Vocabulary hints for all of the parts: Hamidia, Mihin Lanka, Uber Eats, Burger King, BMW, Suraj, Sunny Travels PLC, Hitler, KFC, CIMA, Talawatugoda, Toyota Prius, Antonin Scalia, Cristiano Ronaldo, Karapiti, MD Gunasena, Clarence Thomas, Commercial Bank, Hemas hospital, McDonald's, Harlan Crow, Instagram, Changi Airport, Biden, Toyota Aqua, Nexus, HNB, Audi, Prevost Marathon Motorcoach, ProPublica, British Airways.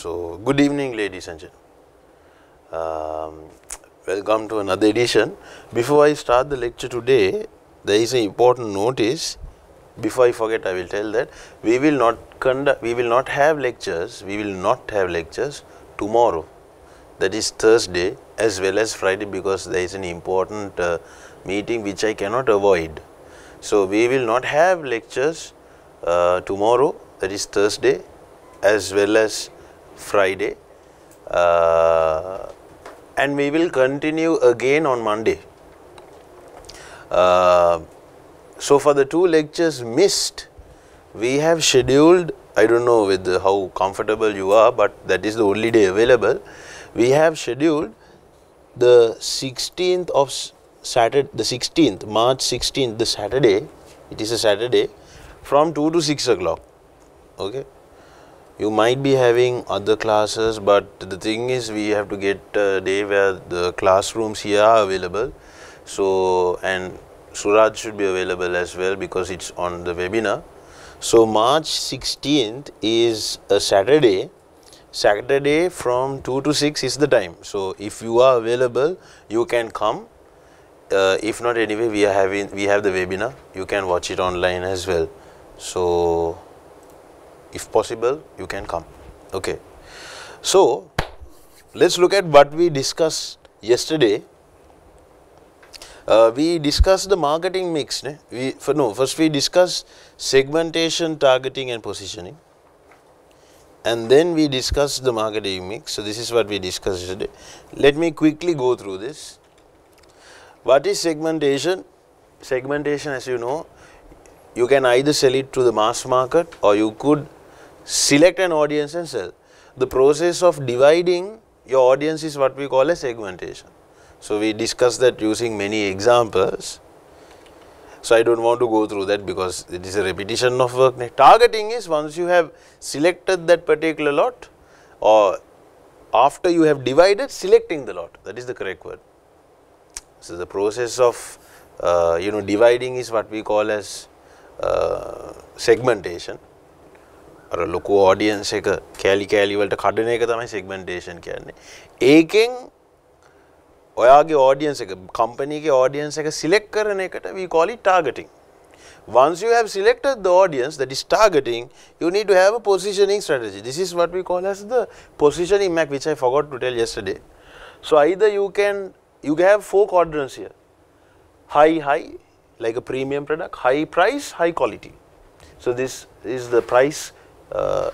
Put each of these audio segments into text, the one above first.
So, good evening ladies and gentlemen, welcome to another edition. Before I start the lecture today, there is an important notice. Before I forget, I will tell that we will not have lectures tomorrow, that is Thursday as well as Friday, because there is an important meeting which I cannot avoid. So, we will not have lectures tomorrow, that is Thursday as well as Friday, and we will continue again on Monday. So for the two lectures missed, we have scheduled, I don't know with how comfortable you are, but that is the only day available. We have scheduled the 16th of Saturday, the 16th, March 16th, the Saturday, it is a Saturday, from 2 to 6 o'clock, okay. You might be having other classes, but the thing is we have to get a day where the classrooms here are available. So, and Suraj should be available as well because it is on the webinar. So, March 16th is a Saturday. Saturday from 2 to 6 is the time. So, if you are available, you can come. If not, anyway, we have the webinar. You can watch it online as well. So, if possible, you can come. Okay. So, let's look at what we discussed yesterday. We discussed the marketing mix. First we discussed segmentation, targeting and positioning, and then we discussed the marketing mix. So, this is what we discussed yesterday. Let me quickly go through this. What is segmentation? Segmentation, as you know, you can either sell it to the mass market or you could select an audience and sell. The process of dividing your audience is what we call a segmentation. So, we discussed that using many examples. So, I do not want to go through that because it is a repetition of work. Targeting is once you have selected that particular lot, or after you have divided, selecting the lot, that is the correct word. So, the process of dividing is what we call as segmentation. අර ලොකු audience එක කැලි කැලි වලට කඩන එක තමයි segmentation කියන්නේ. ඒකෙන් ඔයාගේ audience එක, company එකේ audience එක select කරන එකට we call it targeting. Once you have selected the audience, that is targeting, you need to have a positioning strategy. This is what we call as the positioning map, which I forgot to tell yesterday. So either you have four quadrants here. High, like a premium product, high price, high quality. So, this is the price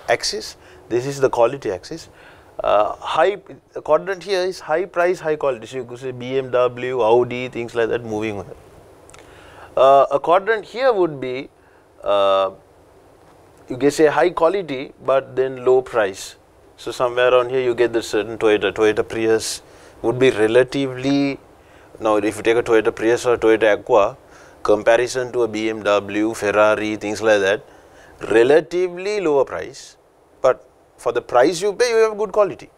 axis, this is the quality axis. The quadrant here is high price, high quality. So, you could say BMW, Audi, things like that moving on. A quadrant here would be, you can say high quality, but then low price. So, somewhere around here you get the certain Toyota Prius would be relatively, now if you take a Toyota Prius or Toyota Aqua, comparison to a BMW, Ferrari, things like that, relatively lower price, but for the price you pay, you have good quality.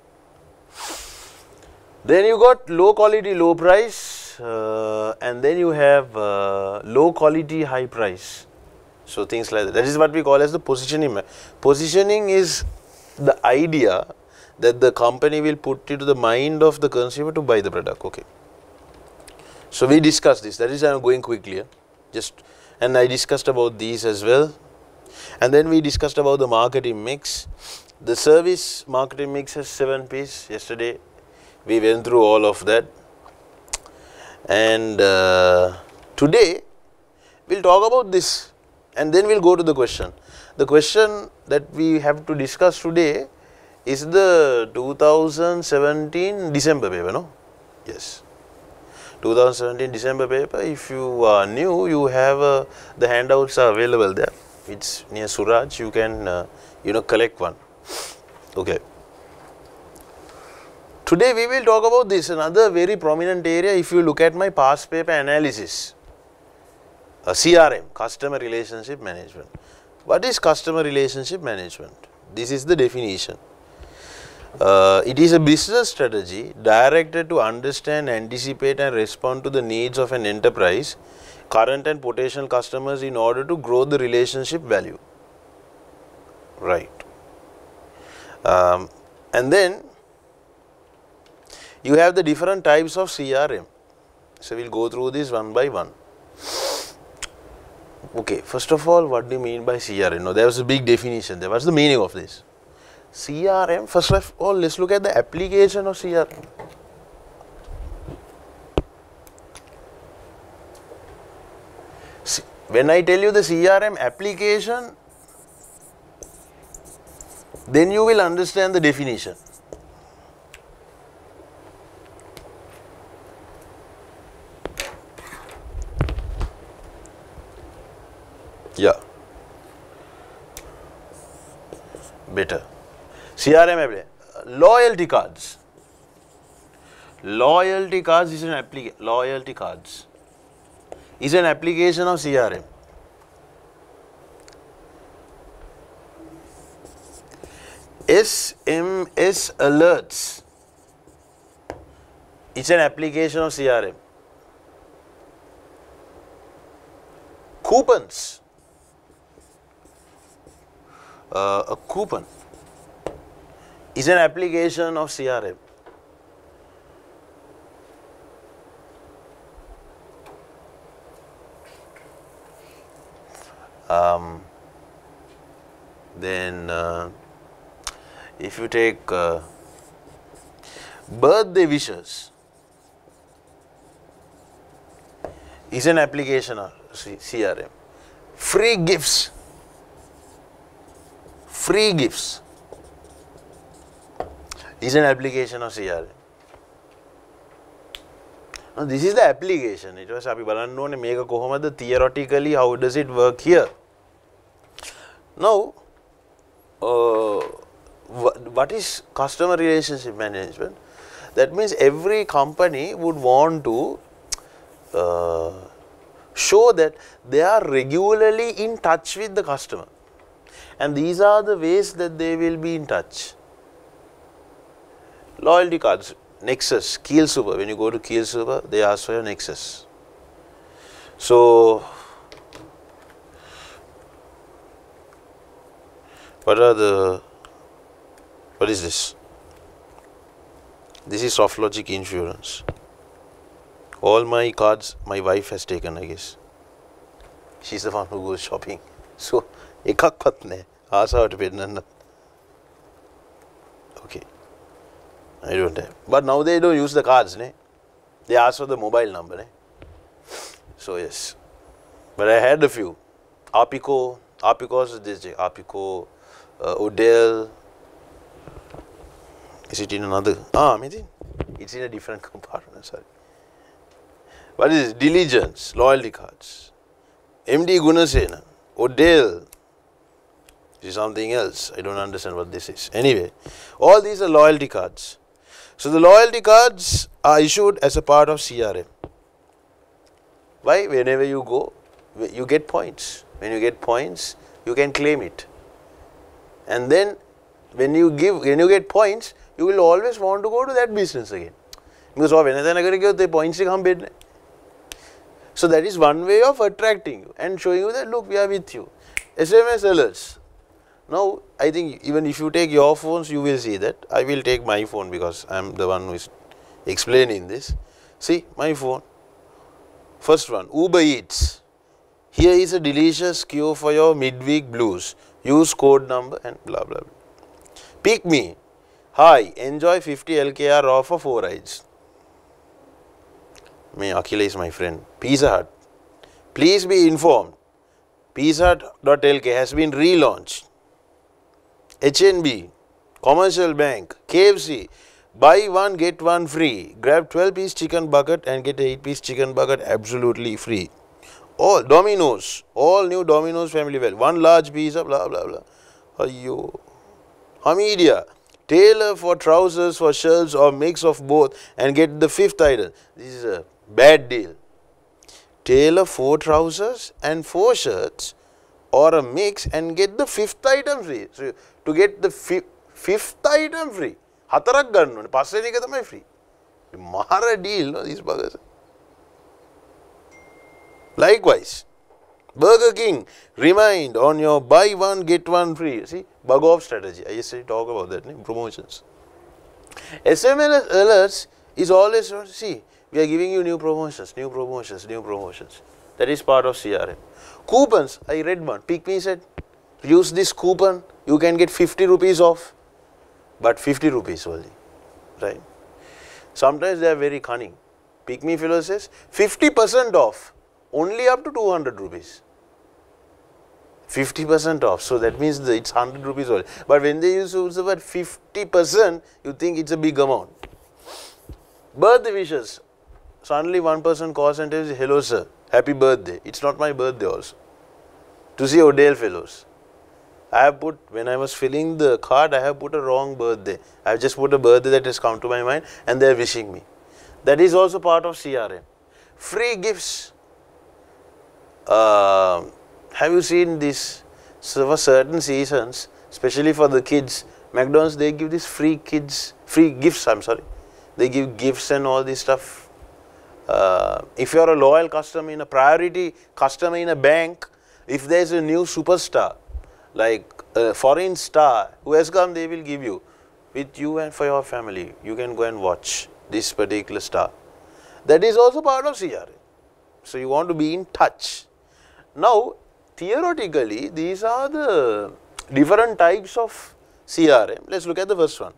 Then you got low quality, low price, and then you have low quality, high price. So, things like that. That is what we call as the positioning map. Positioning is the idea that the company will put into the mind of the consumer to buy the product. Okay. So, we discussed this, that is I am going quickly, and I discussed about these as well, and then we discussed about the marketing mix. The service marketing mix has 7 P's. Yesterday we went through all of that, and today we will talk about this, and then we will go to the question. The question that we have to discuss today is the 2017 December paper, no? Yes. 2017 December paper. If you are new, you have the handouts are available there. It's near Suraj. You can collect one. Okay. Today we will talk about this, another very prominent area. If you look at my past paper analysis, CRM, customer relationship management. What is customer relationship management? This is the definition. It is a business strategy directed to understand, anticipate and respond to the needs of an enterprise, current and potential customers in order to grow the relationship value. Right. And then you have the different types of CRM. So, we will go through this one by one. Okay, first of all, what do you mean by CRM? Now, there was a big definition there. What's the meaning of this? CRM, first of all, let's look at the application of CRM. When I tell you the CRM application, then you will understand the definition. Yeah, better. CRM, loyalty cards. Loyalty cards is an application. Loyalty cards is an application of CRM. SMS alerts is an application of CRM. Coupons. A coupon is an application of CRM. Then if you take birthday wishes is an application of CRM. Free gifts. Free gifts is an application of CRM. Now, this is the application. It was theoretically how does it work here. Now, what is customer relationship management? That means every company would want to show that they are regularly in touch with the customer. And these are the ways that they will be in touch. Loyalty cards, Nexus, Keel Suba. When you go to Keel Suba, they ask for your Nexus. So, what is this? This is SoftLogic insurance. All my cards, my wife has taken, I guess. She's the one who goes shopping. So, okay, I don't have. But now they don't use the cards, ne? They ask for the mobile number. Ne? So yes, but I had a few. Apico, Apico, Odell. Is it in another? Ah, it's in a different compartment, sorry. What is this? Diligence, loyalty cards. MD Gunasena, Odell. This is something else. I don't understand what this is. Anyway, all these are loyalty cards. So, the loyalty cards are issued as a part of CRM. Why? Whenever you go, you get points. When you get points, you can claim it. And then, when you get points, you will always want to go to that business again. Because when I get the points, come bid. So, that is one way of attracting you and showing you that look, we are with you. SMS alerts. Now, I think even if you take your phones, you will see that. I will take my phone because I am the one who is explaining this. See, my phone. First one, Uber Eats. Here is a delicious cure for your midweek blues. Use code number and blah, blah, blah. Pick me. Hi, enjoy 50 LKR off for 4 rides. Me, Akhila is my friend. Pizza Hut. Please be informed. Pizza Hut.lk has been relaunched. HNB, Commercial Bank, KFC, buy one get one free, grab 12-piece chicken bucket and get 8-piece chicken bucket absolutely free. All Domino's, all new Domino's family well, one large pizza, blah blah blah. Ayyo. Hamidia, tailor for trousers, for shirts or mix of both and get the 5th item. This is a bad deal. Tailor 4 trousers and 4 shirts or a mix and get the 5th item free. So, to get the 5th item free, hatarak gannu, passe neka tamai free. Mara deal, no, these buggers. Likewise, Burger King, remind on your buy one, get one free. See, bug off strategy. I used to talk about that, ne? Promotions. SMS alerts is always, see, we are giving you new promotions, new promotions, new promotions. That is part of CRM. Coupons, I read one, Pick Me said, use this coupon, you can get 50 rupees off, but 50 rupees only, right? Sometimes they are very cunning. Pick Me fellow says, 50% off, only up to 200 rupees. 50% off, so that means that it's 100 rupees only. But when they use the word 50%, you think it's a big amount. Birthday wishes, suddenly one person calls and tells, hello sir, happy birthday. It's not my birthday also. To see Odell fellows, I have put, when I was filling the card, I have put a wrong birthday. I have just put a birthday that has come to my mind and they are wishing me. That is also part of CRM. Free gifts. Have you seen this? So for certain seasons, especially for the kids, McDonald's, they give these free gifts, I'm sorry. They give gifts and all this stuff. If you are a loyal customer in a priority customer in a bank, if there is a new superstar, like a foreign star who has come, they will give you, with you and for your family, you can go and watch this particular star. That is also part of CRM. So you want to be in touch. Now, theoretically, these are the different types of CRM. Let's look at the first one.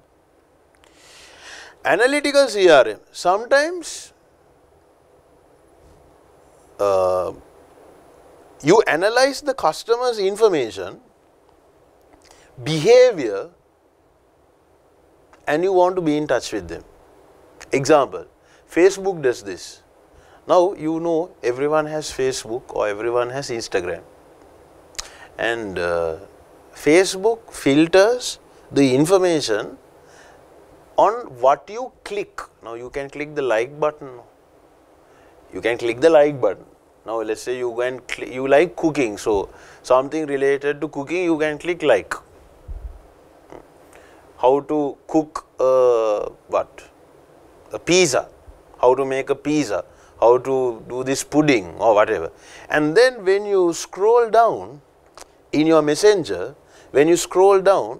Analytical CRM. Sometimes you analyze the customer's information, behavior, and you want to be in touch with them. Example, Facebook does this. Now, you know everyone has Facebook or everyone has Instagram. And Facebook filters the information on what you click. Now, you can click the like button. You can click the like button. Now, let's say you go and you like cooking, so something related to cooking, you can click like. How to cook a pizza, how to make a pizza, how to do this pudding or whatever. And then when you scroll down in your messenger, when you scroll down,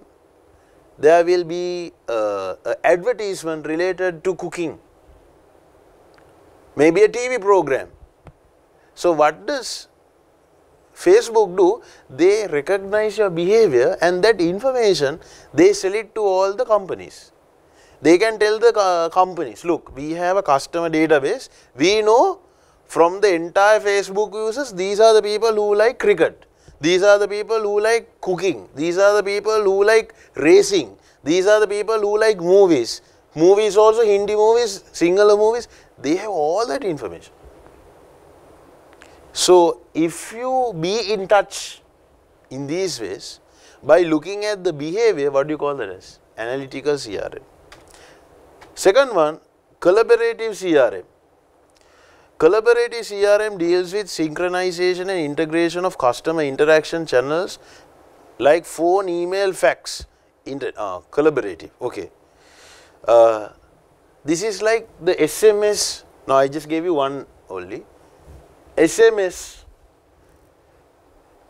there will be an advertisement related to cooking, maybe a TV program. So what does Facebook do? They recognize your behavior and that information they sell it to all the companies. They can tell the companies, look, we have a customer database, we know from the entire Facebook users, these are the people who like cricket, these are the people who like cooking, these are the people who like racing, these are the people who like movies, movies also, Hindi movies, Sinhala movies, they have all that information. So, if you be in touch in these ways, by looking at the behavior, what do you call that as? Analytical CRM. Second one, collaborative CRM. Collaborative CRM deals with synchronization and integration of customer interaction channels like phone, email, fax. Collaborative, okay. This is like the SMS, now I just gave you one only. SMS,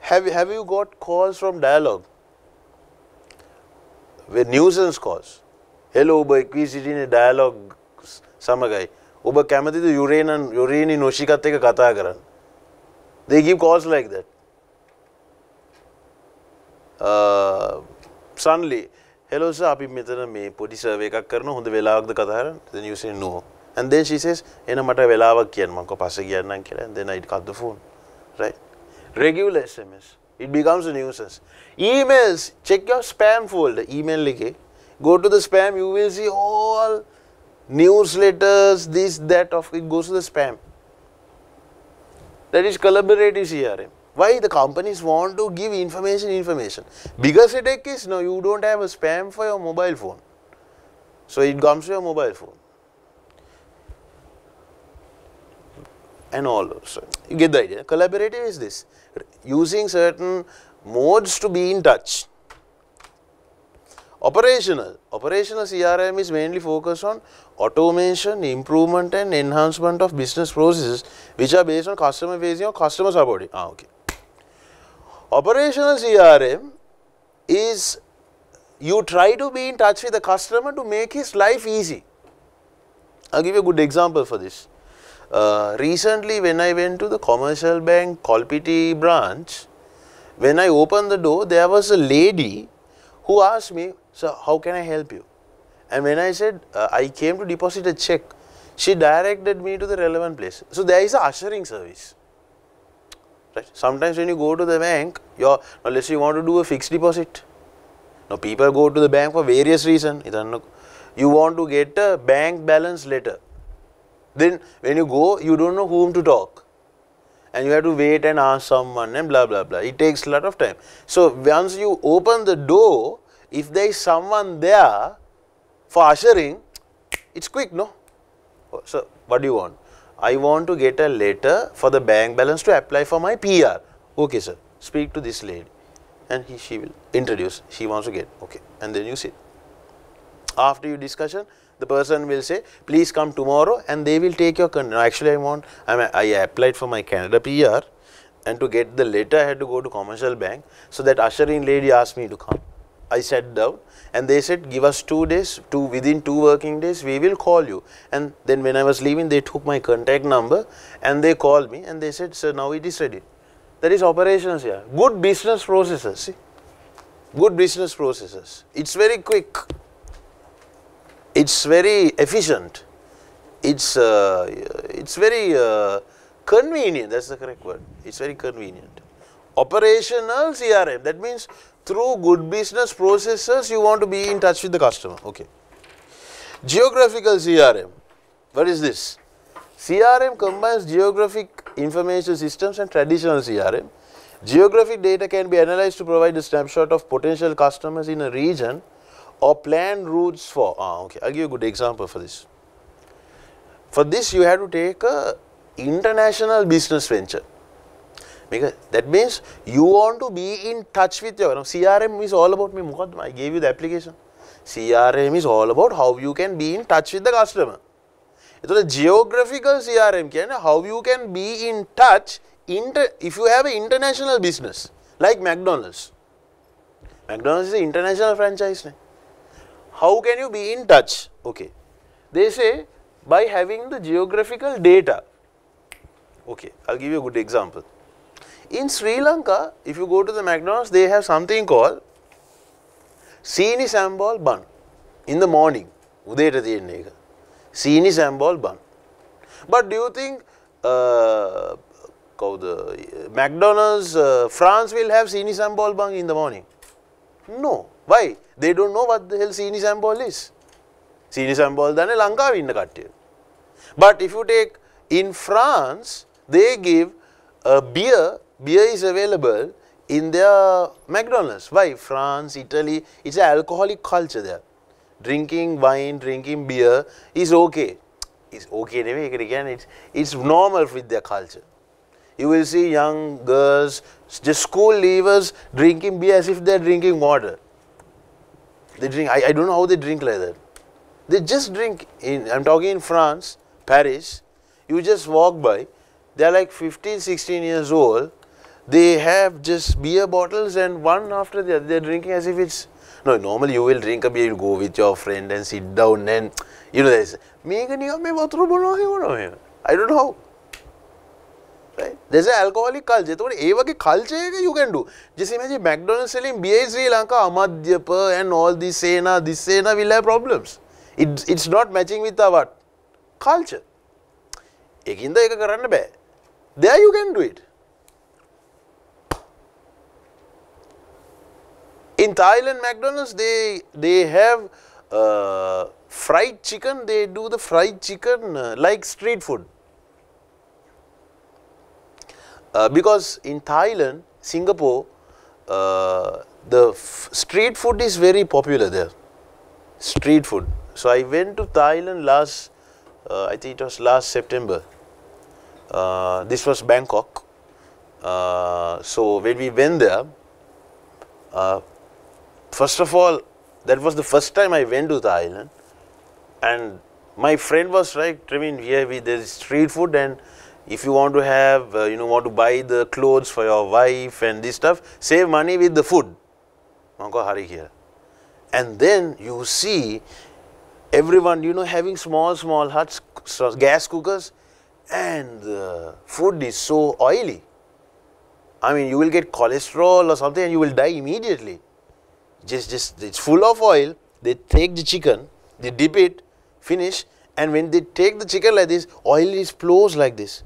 have you got calls from dialogue? With nuisance calls. Hello, Uber Eats in a dialogue samagai. Uber Kamati the urine and urine in Oshikateka Katagaran. They give calls like that. Suddenly, hello sir, api metana me poti survey kak karno hunda velawak da katharan. Then you say no. And then she says, ena mata velawak kiyan manko pasa giyannan kiyala, and then I cut the phone. Right? Regular SMS. It becomes a nuisance. Emails, check your spam folder. Email like, go to the spam, you will see all newsletters, this, that, of it goes to the spam. That is collaborative CRM. Why? The companies want to give information. Biggest headache is, no, you don't have a spam for your mobile phone. So it comes to your mobile phone. And all also. You get the idea. Collaborative is this, using certain modes to be in touch. Operational. Operational CRM is mainly focused on automation, improvement and enhancement of business processes which are based on customer facing or customer supporting. Operational CRM is you try to be in touch with the customer to make his life easy. I'll give you a good example for this. Recently when I went to the Commercial Bank Kolpiti branch, when I opened the door, there was a lady who asked me, "Sir, how can I help you?" And when I said, I came to deposit a check, she directed me to the relevant place. So there is an ushering service. Right? Sometimes when you go to the bank, now let's say you want to do a fixed deposit. Now people go to the bank for various reasons. You want to get a bank balance letter. Then when you go, you don't know whom to talk. And you have to wait and ask someone and blah, blah, blah. It takes a lot of time. So once you open the door, if there is someone there for ushering, it's quick, no? So what do you want? I want to get a letter for the bank balance to apply for my PR. Okay, sir, speak to this lady. And she will introduce, she wants to get, okay. And then you sit. After your discussion, the person will say, please come tomorrow, and they will take your, actually I applied for my Canada PR, and to get the letter I had to go to Commercial Bank. So that ushering lady asked me to come. I sat down and they said, give us 2 days, within 2 working days, we will call you. And then when I was leaving, they took my contact number and they called me and they said, sir, now it is ready. That is operations here. Good business processes, see. Good business processes. It's very quick. It's very efficient. It's very convenient, that's the correct word. It's very convenient. Operational CRM, that means through good business processes, you want to be in touch with the customer, okay. Geographical CRM, what is this? CRM combines geographic information systems and traditional CRM. Geographic data can be analyzed to provide a snapshot of potential customers in a region or planned routes for, okay, I'll give you a good example for this. For this, you have to take an international business venture. Because that means you want to be in touch with your, now CRM is all about me, Mukaddam, I gave you the application. CRM is all about how you can be in touch with the customer. So the geographical CRM can how you can be in touch if you have an international business like McDonald's. McDonald's is an international franchise. How can you be in touch? Okay. They say by having the geographical data. Okay, I'll give you a good example. In Sri Lanka, if you go to the McDonald's, they have something called Sini Sambal Bun in the morning. Sini Sambal Bun. But do you think McDonald's France will have Sini Sambal Bun in the morning? No. Why? They don't know what the hell Sini Sambal is. Sini Sambal dane Lanka winna kattiya. But if you take in France, they give a beer. Beer is available in their McDonald's. Why? France, Italy, it's an alcoholic culture there. Drinking wine, drinking beer is okay. It's okay anyway, again, it's normal with their culture. You will see young girls, just school leavers drinking beer as if they are drinking water. They drink, I don't know how they drink like that. They just drink, I'm talking in France, Paris, you just walk by, they are like 15, 16 years old. They have just beer bottles and one after the other, they are drinking as if it's, no, normally you will drink a beer, you go with your friend and sit down and, you know, there's, I don't know how, right? There's an alcoholic culture, so what culture you can do? Just imagine McDonald's selling beer in Sri Lanka, Amadyapa and all this Sena will have problems. It's not matching with our what? Culture. There you can do it. In Thailand, McDonald's, they have fried chicken, they do the fried chicken like street food. Because in Thailand, Singapore, the street food is very popular there. Street food. So I went to Thailand last, I think it was last September. This was Bangkok. So when we went there, first of all, that was the first time I went to Thailand, and my friend was right, I mean, here there is street food, and if you want to have, you know, want to buy the clothes for your wife and this stuff, save money with the food. and then you see everyone, you know, having small huts, gas cookers, and the food is so oily. I mean, you will get cholesterol or something and you will die immediately. Just it's full of oil. They take the chicken, they dip it, finish, and when they take the chicken like this, oil flows like this.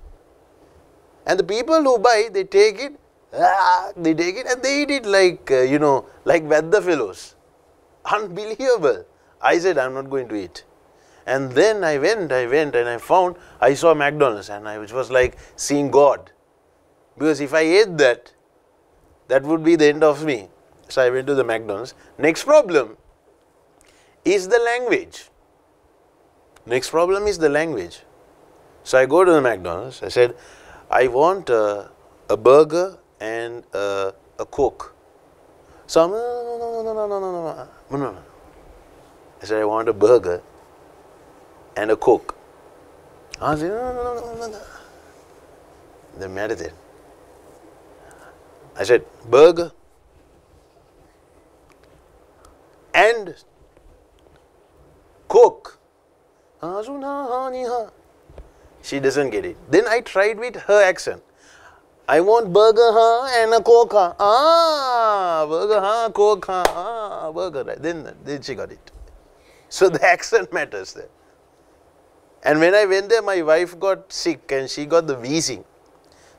And the people who buy, they take it, they take it and they eat it like, you know, like Vedda fellows. Unbelievable. I said, I'm not going to eat. And then I went and I saw McDonald's, and which was like seeing God. Because if I ate that, that would be the end of me. So I went to the McDonald's. Next problem is the language. So I go to the McDonald's. I said, I want a burger and a Coke. So I'm, no. I said, I want a burger and a Coke. I said, no. They meditated. I said, burger and Coke. She doesn't get it. Then I tried with her accent. I want burger and a Coke. Burger, Coke, burger. Right. Then she got it. So the accent matters there. And when I went there, my wife got sick and she got the wheezing.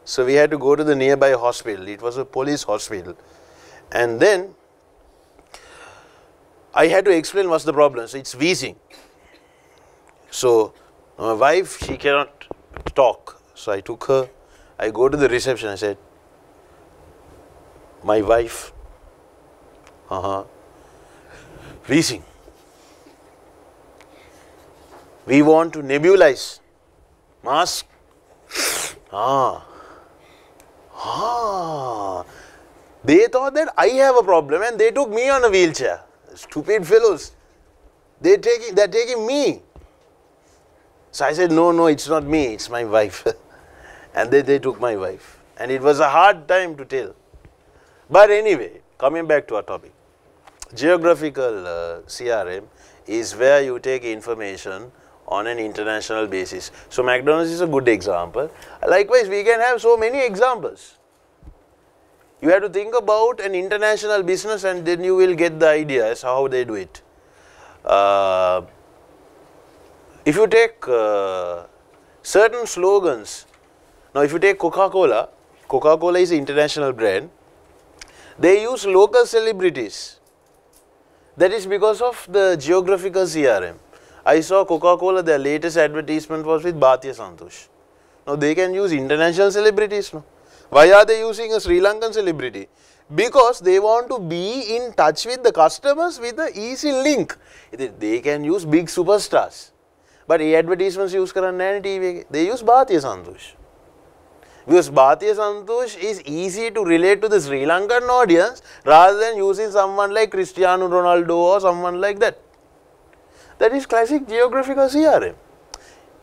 So we had to go to the nearby hospital. It was a police hospital. And then I had to explain what's the problem. So it's wheezing. So my wife, she cannot talk. So I took her. I go to the reception. I said, my wife, wheezing. We want to nebulize. Mask. They thought that I have a problem and they took me on a wheelchair. Stupid fellows. They're taking me. So I said, no, it's not me, it's my wife. And then they took my wife. And it was a hard time to tell. But anyway, coming back to our topic. Geographical CRM is where you take information on an international basis. So McDonald's is a good example. Likewise, we can have so many examples. You have to think about an international business and then you will get the idea as how they do it. If you take certain slogans, now if you take Coca-Cola, Coca-Cola is an international brand, they use local celebrities. That is because of the geographical CRM. I saw Coca-Cola, their latest advertisement was with Bathiya Santhush. Now they can use international celebrities. No? Why are they using a Sri Lankan celebrity? Because they want to be in touch with the customers with the easy link. They can use big superstars. But these advertisements use TV. They use Bathiya Santhush. Because Bathiya Santhush is easy to relate to the Sri Lankan audience rather than using someone like Cristiano Ronaldo or someone like that. That is classic geographical CRM.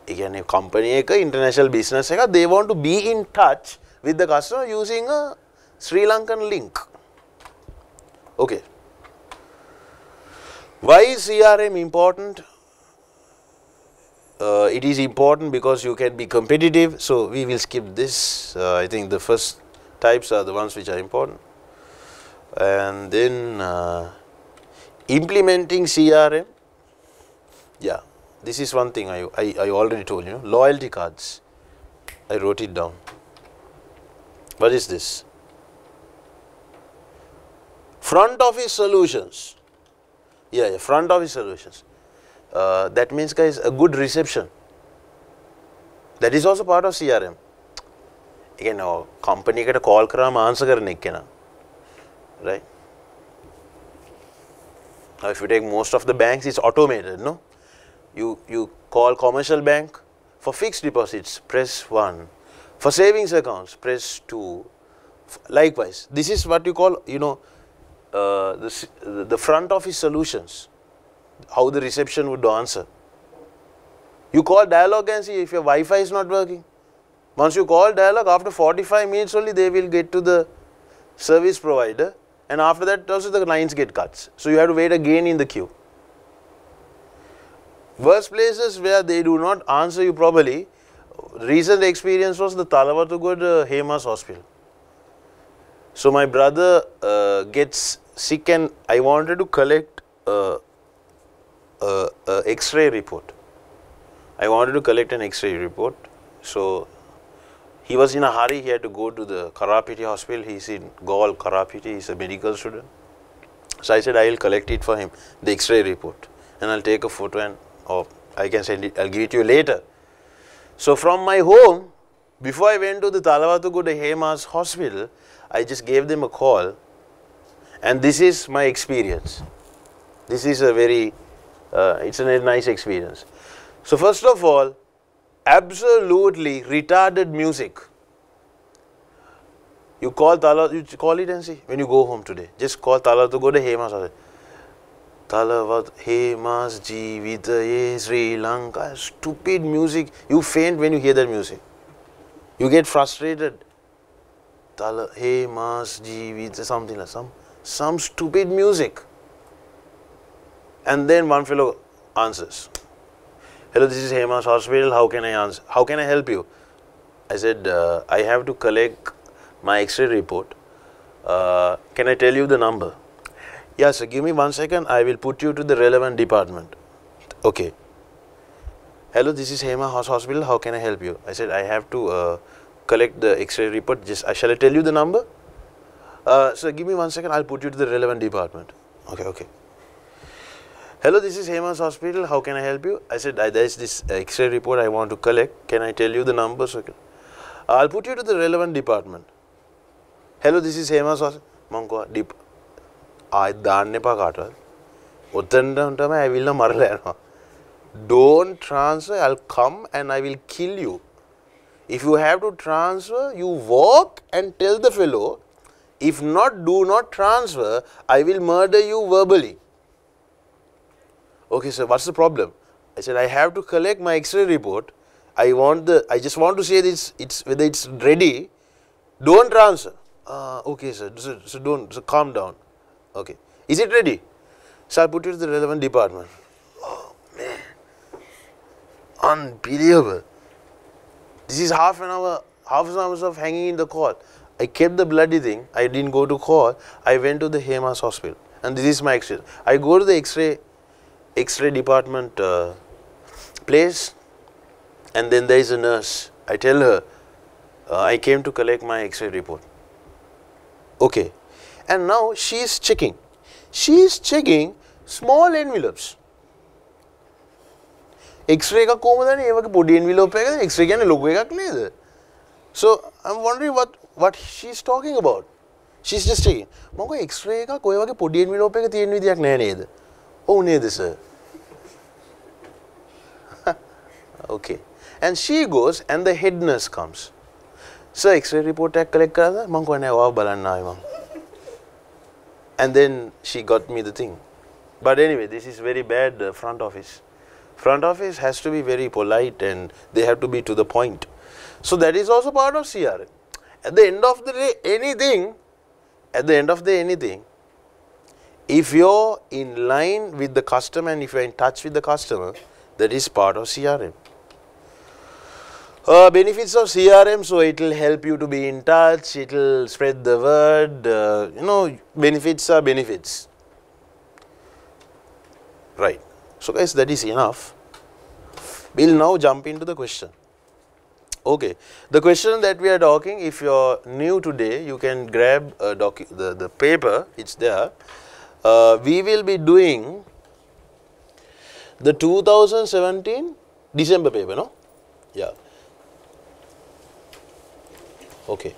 Again, a company, international business, they want to be in touch with the customer using a Sri Lankan link. Okay. Why is CRM important? It is important because you can be competitive. So we will skip this. I think the first types are the ones which are important. And then implementing CRM. Yeah, this is one thing I already told you, loyalty cards, I wrote it down. What is this? Front office solutions. Yeah, front office solutions. That means, guys, a good reception. That is also part of CRM. Again, our company get a call karam answer karne ke na, right? Now, if you take most of the banks, it's automated, no? You call Commercial Bank, for fixed deposits, press 1. For savings accounts, press 2. Likewise, this is what you call, you know, the front office solutions, how the reception would answer. You call Dialogue and see if your Wi-Fi is not working. Once you call Dialogue, after 45 minutes only, they will get to the service provider and after that also the lines get cuts. So you have to wait again in the queue. Worst places where they do not answer you properly, recent experience was the Talawatugoda Hemas hospital. So my brother gets sick and I wanted to collect an X-ray report. I wanted to collect an X-ray report. So he was in a hurry, he had to go to the Karapiti hospital, he's in Gaul, Karapiti, he's a medical student. So I said, I'll collect it for him, the X-ray report, and I'll take a photo and or I can send it, I'll give it to you later. So from my home, before I went to the Talawatugoda Hemas hospital, I just gave them a call, and this is my experience. This is a very, it's a nice experience. So first of all, absolutely retarded music. You call you call it and see when you go home today. Just call Talawatugoda Hemas. Hemas Jeevithaye Sri Lanka. Stupid music. You faint when you hear that music. You get frustrated. Hemas Jeevithaye, something like some stupid music. And then one fellow answers. Hello, this is Hemas Hospital, how can I answer? How can I help you? I said, I have to collect my X-ray report. Can I tell you the number? Yes, sir, give me 1 second, I will put you to the relevant department. Okay. Hello, this is Hemas Hospital, how can I help you? I said, I have to collect the X-ray report. Just, shall I tell you the number? Sir, give me 1 second, I'll put you to the relevant department. Okay, okay. Hello, this is Hemas Hospital, how can I help you? I said, there's this X-ray report I want to collect, can I tell you the numbers? Okay. I'll put you to the relevant department. Hello, this is Hemas Hospital. I will not. Don't transfer, I'll come and I will kill you. If you have to transfer, you walk and tell the fellow, if not, do not transfer, I will murder you verbally. Okay, sir, what's the problem? I said, I have to collect my X-ray report. I just want to say this, whether it's ready. Don't transfer. Okay, sir, so don't, so calm down. Okay, is it ready? So I'll put it to the relevant department. Oh, man, unbelievable. This is half an hour of hanging in the call. I kept the bloody thing. I didn't go to call. I went to the Hemas hospital, and this is my experience. I go to the X-ray department place, and then there is a nurse. I tell her, I came to collect my X-ray report. Okay, and now she is checking. She is checking small envelopes. X-ray ka koma dani evage body envelope ekada X-ray ganne logo ekak neda. So I'm wondering what she is talking about. She's just checking. Moko X-ray ka koy wage body envelope ekak tiyen vidiyak naha neda. Oh, neither, sir. Okay. And she goes and the head nurse comes. Sir, X-ray report I collect karada, manko ana owa balanna awe. And then she got me the thing. But anyway, this is very bad front office. Front office has to be very polite and they have to be to the point. So that is also part of CRM. At the end of the day, anything, if you're in line with the customer and if you're in touch with the customer, that is part of CRM. Benefits of CRM, so it will help you to be in touch, it will spread the word, you know, benefits are benefits. Right. So guys, that is enough. We'll now jump into the question. Okay, the question that we are talking, if you're new today, you can grab the paper, it's there. We will be doing the 2017 December paper, no? Yeah. Okay.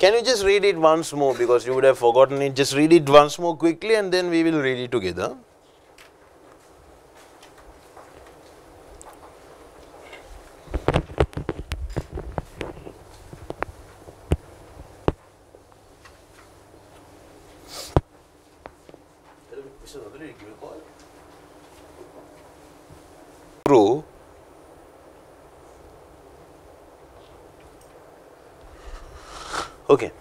Can you just read it once more because you would have forgotten it. Just read it once more quickly and then we will read it together. Okay.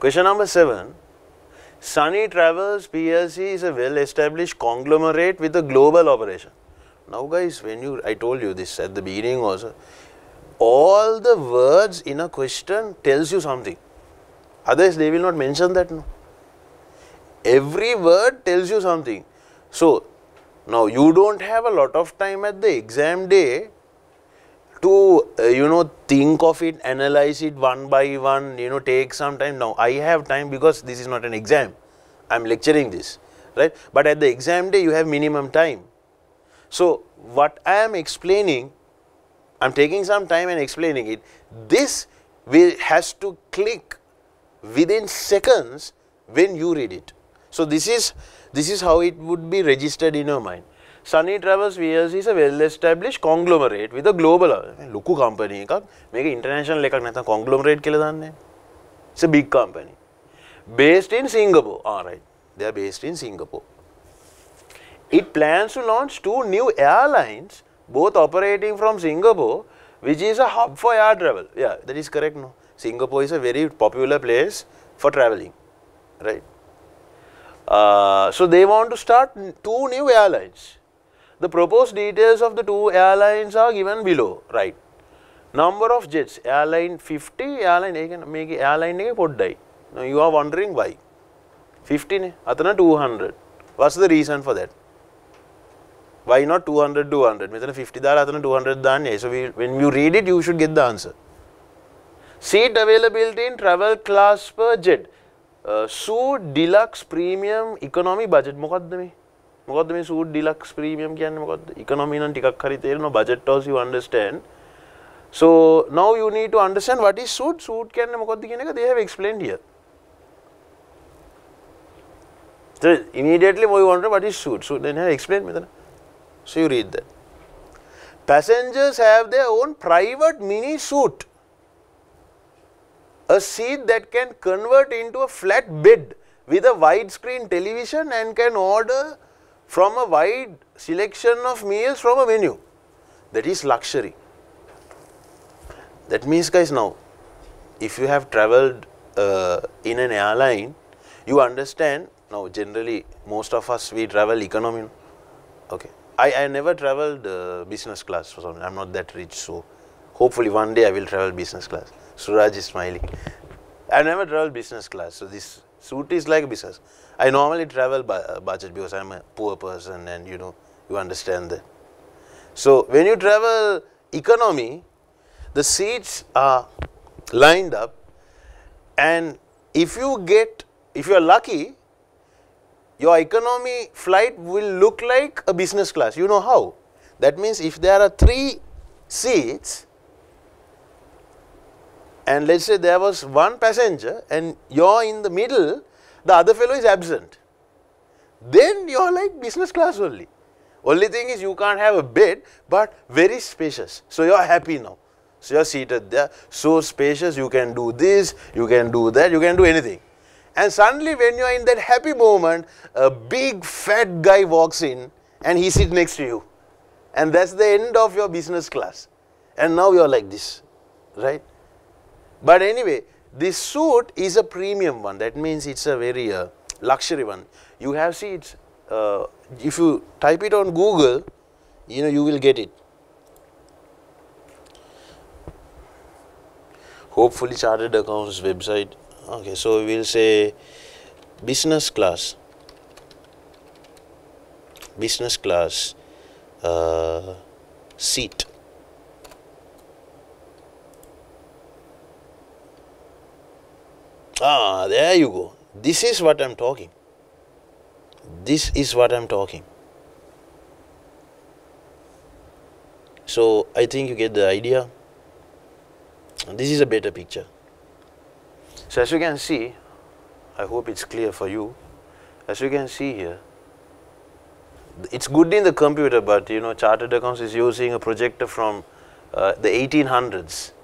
Question number 7. Sunny Travels PLC is a well-established conglomerate with a global operation. Now guys, when you, I told you this at the beginning also, all the words in a question tells you something. Otherwise they will not mention that, no. Every word tells you something. So now you don't have a lot of time at the exam day to think of it, analyze it one by one, take some time. Now I have time because this is not an exam. I am lecturing this, right? But at the exam day you have minimum time. So what I am explaining, I am taking some time and explaining it. This will has to click within seconds when you read it. So this is how it would be registered in your mind. Sunny Travels PLC is a well-established conglomerate with a global local company. International conglomerate. It's a big company. Based in Singapore. Alright, they are based in Singapore. It plans to launch 2 new airlines, both operating from Singapore, which is a hub for air travel. Yeah, that is correct, no? Singapore is a very popular place for traveling, right? So they want to start 2 new airlines. The proposed details of the 2 airlines are given below, right? Number of jets, airline 50, airline Now you are wondering why. 50, 200. What's the reason for that? Why not 200, 200? 50, 200. So when you read it, you should get the answer. Seat availability in travel class per jet. Suit, deluxe, premium, economy, budget. Mukaddame suit, deluxe, premium, economy and tikak kharitera, no budget toss, you understand. So now you need to understand what is suit. Suit can they have explained here. So immediately you wonder what is suit. Suit then have explained. So you read that. Passengers have their own private mini suit. A seat that can convert into a flat bed with a widescreen television and can order from a wide selection of meals from a menu. That is luxury. That means guys, now if you have traveled in an airline, you understand. Now generally most of us we travel economy. Okay, I never traveled business class for something. I am not that rich, so hopefully one day I will travel business class. Suraj is smiling. I never travel business class, so this suit is like business. I normally travel budget because I am a poor person and you understand that. So when you travel economy, the seats are lined up, and if you are lucky, your economy flight will look like a business class. You know how? That means if there are 3 seats, and let's say there was 1 passenger and you're in the middle, the other fellow is absent. Then you're like business class only. Only thing is you can't have a bed, but very spacious. So you're happy now. So you're seated there, so spacious, you can do this, you can do that, you can do anything. And suddenly when you're in that happy moment, a big fat guy walks in and he sits next to you. And that's the end of your business class. And now you're like this, right? But anyway, this suit is a premium one. That means it's a very luxury one. You have seats. If you type it on Google, you will get it. Hopefully, Chartered Accountants website. Okay, so we'll say business class. Business class seat. Ah, there you go. This is what I am talking. This is what I am talking. So, I think you get the idea. This is a better picture. So, as you can see, I hope it's clear for you. As you can see here, it's good in the computer, but Chartered Accountants is using a projector from the 1800s.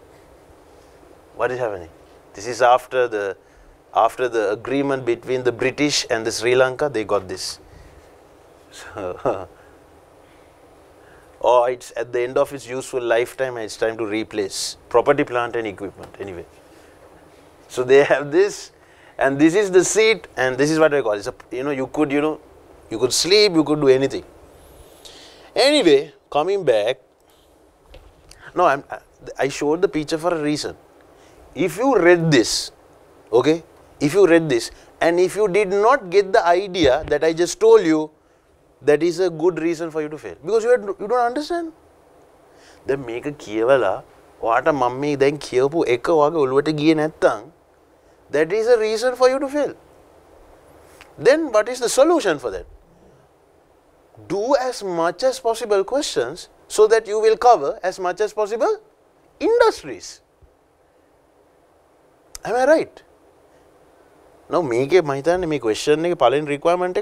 What is happening? This is after the agreement between the British and the Sri Lanka, they got this. So, or it's at the end of its useful lifetime and it's time to replace property, plant and equipment, anyway. So they have this and this is the seat, and this is what I call it. It's a, you could sleep, you could do anything. Anyway, coming back, no, I showed the picture for a reason. If you read this, okay, if you read this, and if you did not get the idea that I just told you, that is a good reason for you to fail, because you don't understand. Then make a kiyavala, what a mummy, then kiyapu ekka wage ulwata giye naththam, that is a reason for you to fail. Then what is the solution for that? Do as much as possible questions so that you will cover as much as possible industries. Am I right? Now, my question requirement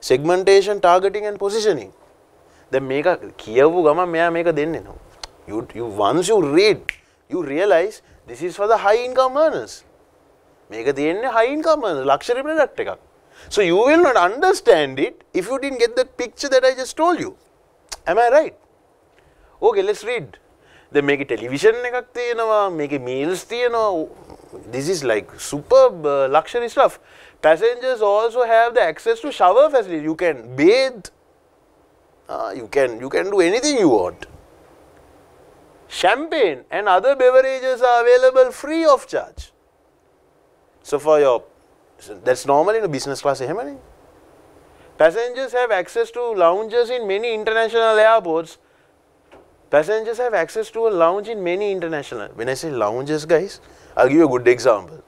segmentation, targeting, and positioning. Then make a once you read, you realize this is for the high income earners. Make a high income earners, luxury product. So you will not understand it if you didn't get that picture that I just told you. Am I right? Okay, let's read. They make a television, make a meals, this is like superb luxury stuff. Passengers also have the access to shower facility. You can bathe, you can do anything you want. Champagne and other beverages are available free of charge. So for your, that's normal in a business class. Passengers have access to lounges in many international airports. Passengers have access to a lounge in many international. When I say lounges, guys, I'll give you a good example.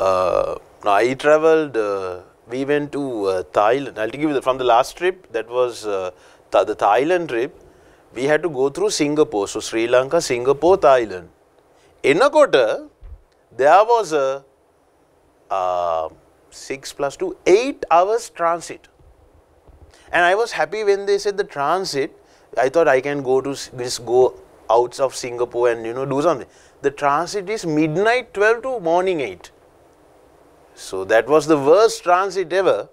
I traveled, we went to Thailand. I'll give you from the last trip, that was the Thailand trip. We had to go through Singapore. So, Sri Lanka, Singapore, Thailand. In a quarter, there was a 6+2, 8 hours transit. And I was happy when they said the transit. I thought I can go to just go out of Singapore and do something. The transit is midnight 12 to morning 8. So that was the worst transit ever.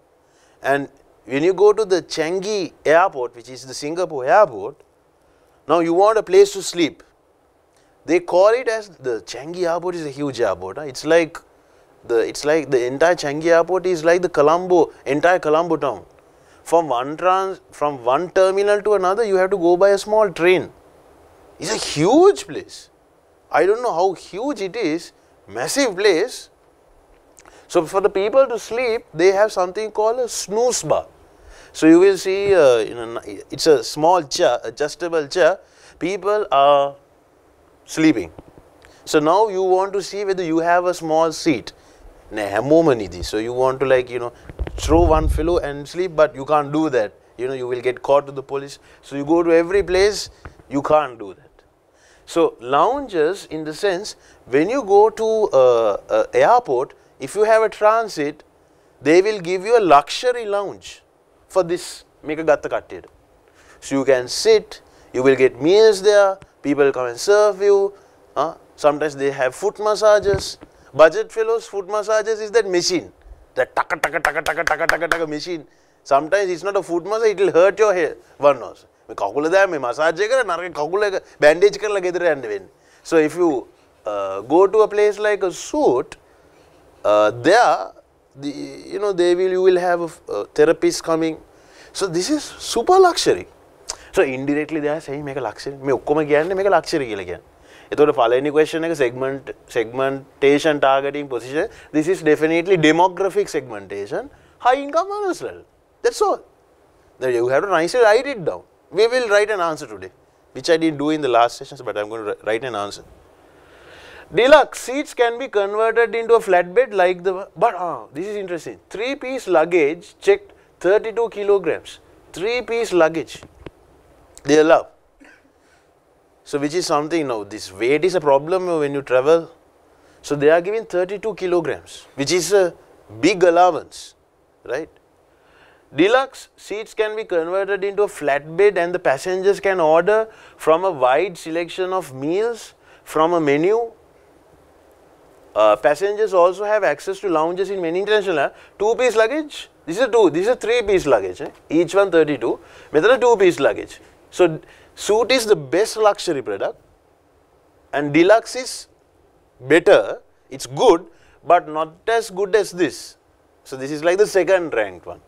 And when you go to the Changi Airport, which is the Singapore airport, now you want a place to sleep. They call it as the Changi Airport is a huge airport. Huh? It's like the entire Changi Airport is like the entire Colombo town. From one terminal to another, you have to go by a small train. It's a huge place. I don't know how huge it is, massive place. So for the people to sleep, they have something called a snooze bar. So you will see, it's a small chair, adjustable chair. People are sleeping. So now you want to see whether you have a small seat. So you want to throw one fellow and sleep, but you can't do that. You will get caught to the police. So you go to every place, you can't do that. So lounges, in the sense, when you go to airport, if you have a transit, they will give you a luxury lounge for this. So you can sit, you will get meals there, people come and serve you. Sometimes they have foot massages. Budget fellows, foot massages is that machine. That taka taka taka taka taka taka taka machine. Sometimes it's not a foot massage, it will hurt your hair. One nose. So if you go to a place like a suit, there, you will have a therapist coming. So this is super luxury. So indirectly they are saying, make a luxury. Make a luxury again. Segmentation, targeting, position. This is definitely demographic segmentation, high income earners. That's all. Then you have to nicely write it down. We will write an answer today, which I didn't do in the last sessions, but I'm going to write an answer. Deluxe seats can be converted into a flatbed like the, this is interesting. 3-piece luggage checked 32 kilograms. 3-piece luggage. They allow. So which is something, this weight is a problem when you travel. So they are giving 32 kilograms, which is a big allowance, right? Deluxe seats can be converted into a flatbed and the passengers can order from a wide selection of meals from a menu. Passengers also have access to lounges in many international. 2-piece luggage, this is a 3-piece luggage, each one 32, with a 2-piece luggage. So suit is the best luxury product and deluxe is better, it's good, but not as good as this. So, this is like the second ranked one.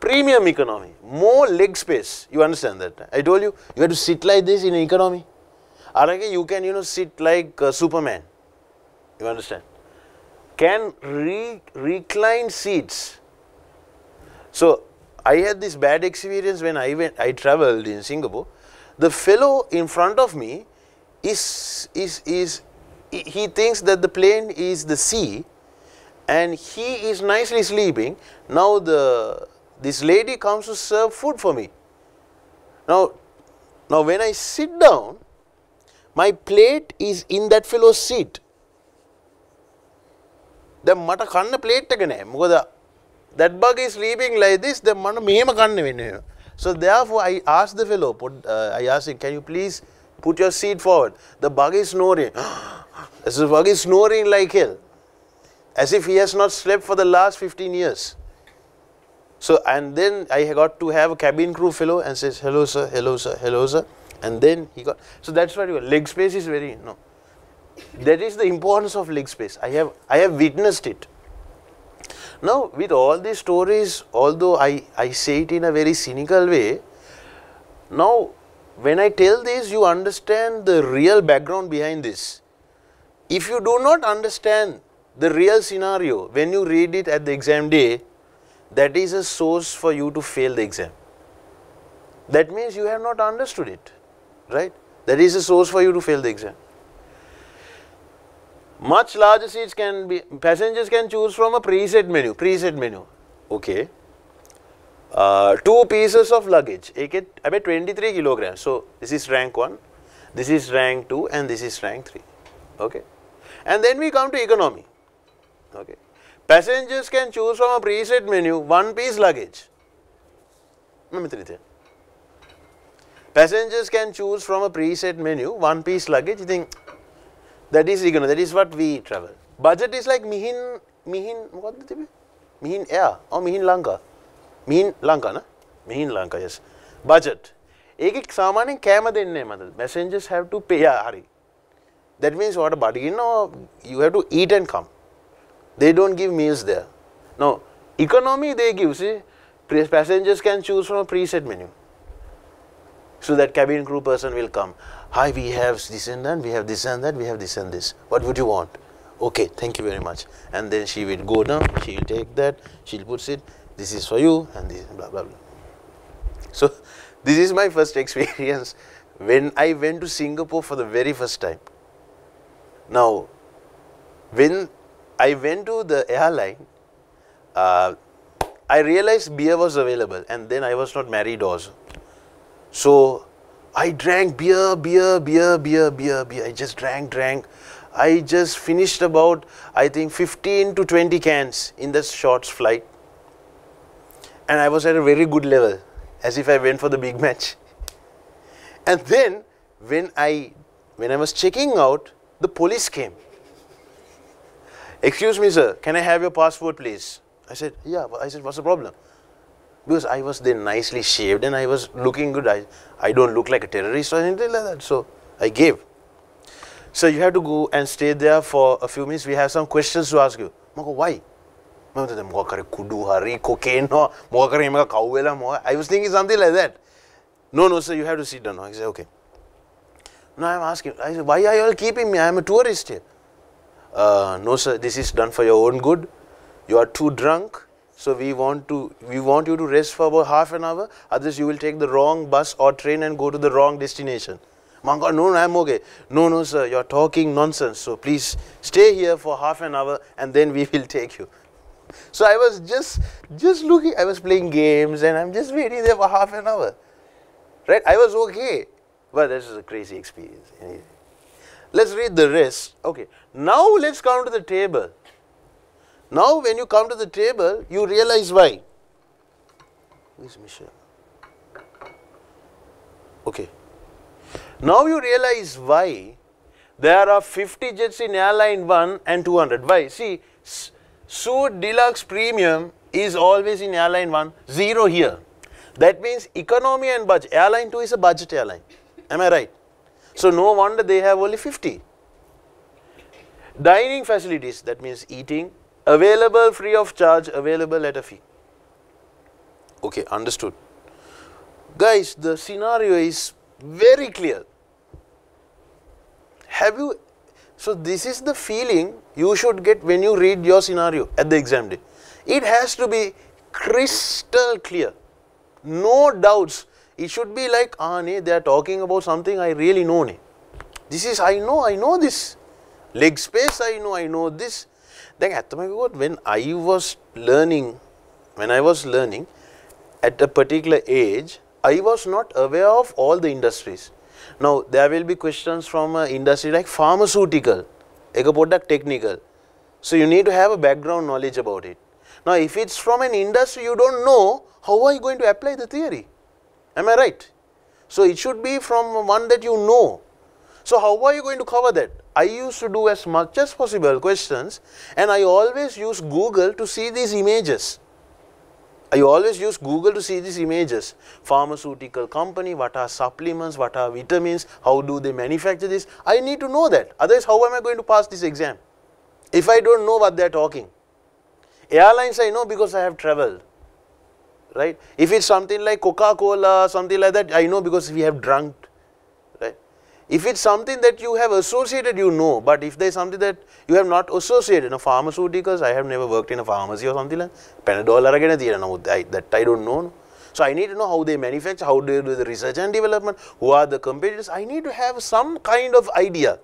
Premium economy, more leg space, you understand that. I told you, you have to sit like this in economy. Alright, you can, you know, sit like Superman, you understand. Can recline seats. So, I had this bad experience when I travelled in Singapore. The fellow in front of me he thinks that the plane is the sea and he is nicely sleeping. Now, this lady comes to serve food for me. Now, when I sit down, my plate is in that fellow's seat. The mata kanna plate takane, because that bug is sleeping like this, the mana mehema kanne wenne. So therefore, I asked the fellow, I asked him, can you please put your seat forward? The bug is snoring. The bug is snoring like hell, as if he has not slept for the last 15 years. So, and then I got to have a cabin crew fellow and says, hello sir, hello sir, hello sir. And then he got, so that's why your leg space is very, no. That is the importance of leg space. I have witnessed it. Now, with all these stories, although I say it in a very cynical way, now when I tell this, you understand the real background behind this. If you do not understand the real scenario, when you read it at the exam day, that is a source for you to fail the exam. That means you have not understood it, right? That is a source for you to fail the exam. Much larger seats can be, passengers can choose from a preset menu, okay. 2 pieces of luggage, about 23 kilograms. So, this is rank 1, this is rank 2 and this is rank 3, okay. And then we come to economy, okay. Passengers can choose from a preset menu, 1 piece luggage. Passengers can choose from a preset menu, 1 piece luggage. You think, that is economy, that is what we travel. Budget is like Mihin Lanka, yes. Budget. Ek saamane kama denne matlab. Messengers have to pay a hari. That means what about, you know, you have to eat and come. They don't give meals there. Now, economy they give, see, passengers can choose from a preset menu. So that cabin crew person will come. Hi, we have this and that, we have this and that, we have this and this. What would you want? Okay, thank you very much. And then she will go down, she will take that, she will put it, this is for you and this, blah, blah, blah. So, this is my first experience when I went to Singapore for the very first time. Now, when I went to the airline, I realized beer was available and then I was not married also. So, I drank beer, I just drank. I just finished about, I think, 15 to 20 cans in this short flight. And I was at a very good level, as if I went for the big match. And then, when I was checking out, the police came. Excuse me, sir, can I have your passport, please? I said, yeah. I said, what's the problem? Because I was then nicely shaved and I was looking good. I don't look like a terrorist or anything like that. So, I gave. So, you have to go and stay there for a few minutes. We have some questions to ask you. I go, why? I was thinking something like that. No, no, sir, you have to sit down. I said, okay. Now, I am asking, I said, why are you all keeping me? I am a tourist here. No, sir, this is done for your own good. You are too drunk. So, we want you to rest for about half an hour, otherwise you will take the wrong bus or train and go to the wrong destination. Manga, no, I am okay. No, no, sir, you are talking nonsense. So, please stay here for half an hour and then we will take you. So, I was just looking, I was playing games and I am just waiting there for half an hour. Right? I was okay. But this is a crazy experience. Anyway. Let's read the rest. Okay. Now, let's come to the table. Now, when you come to the table, you realize why. Where is Michelle? Okay. Now, you realize why there are 50 jets in airline 1 and 200. Why? See, suite deluxe premium is always in airline 1, 0 here. That means economy and budget. Airline 2 is a budget airline. Am I right? So, no wonder they have only 50. Dining facilities, that means eating, available free of charge, available at a fee. Okay, understood. Guys, the scenario is very clear. Have you, so this is the feeling you should get when you read your scenario at the exam day. It has to be crystal clear, no doubts. It should be like, they are talking about something I really know. This is, I know this. Leg space, I know this. Then when I was learning at a particular age, I was not aware of all the industries. Now, there will be questions from industry like pharmaceutical, product technical. So, you need to have a background knowledge about it. Now, if it's from an industry you don't know, how are you going to apply the theory? Am I right? So, it should be from one that you know. So, how are you going to cover that? I used to do as much as possible questions, and I always use Google to see these images. Pharmaceutical company, what are supplements, what are vitamins, how do they manufacture this? I need to know that. Otherwise, how am I going to pass this exam? If I don't know what they are talking. Airlines I know because I have traveled. Right? If it's something like Coca-Cola, something like that, I know because we have drunk. If it's something that you have associated, you know, but if there is something that you have not associated, pharmaceuticals, I have never worked in a pharmacy or something like that, that I don't know. So, I need to know how they manufacture, how they do the research and development, who are the competitors. I need to have some kind of idea.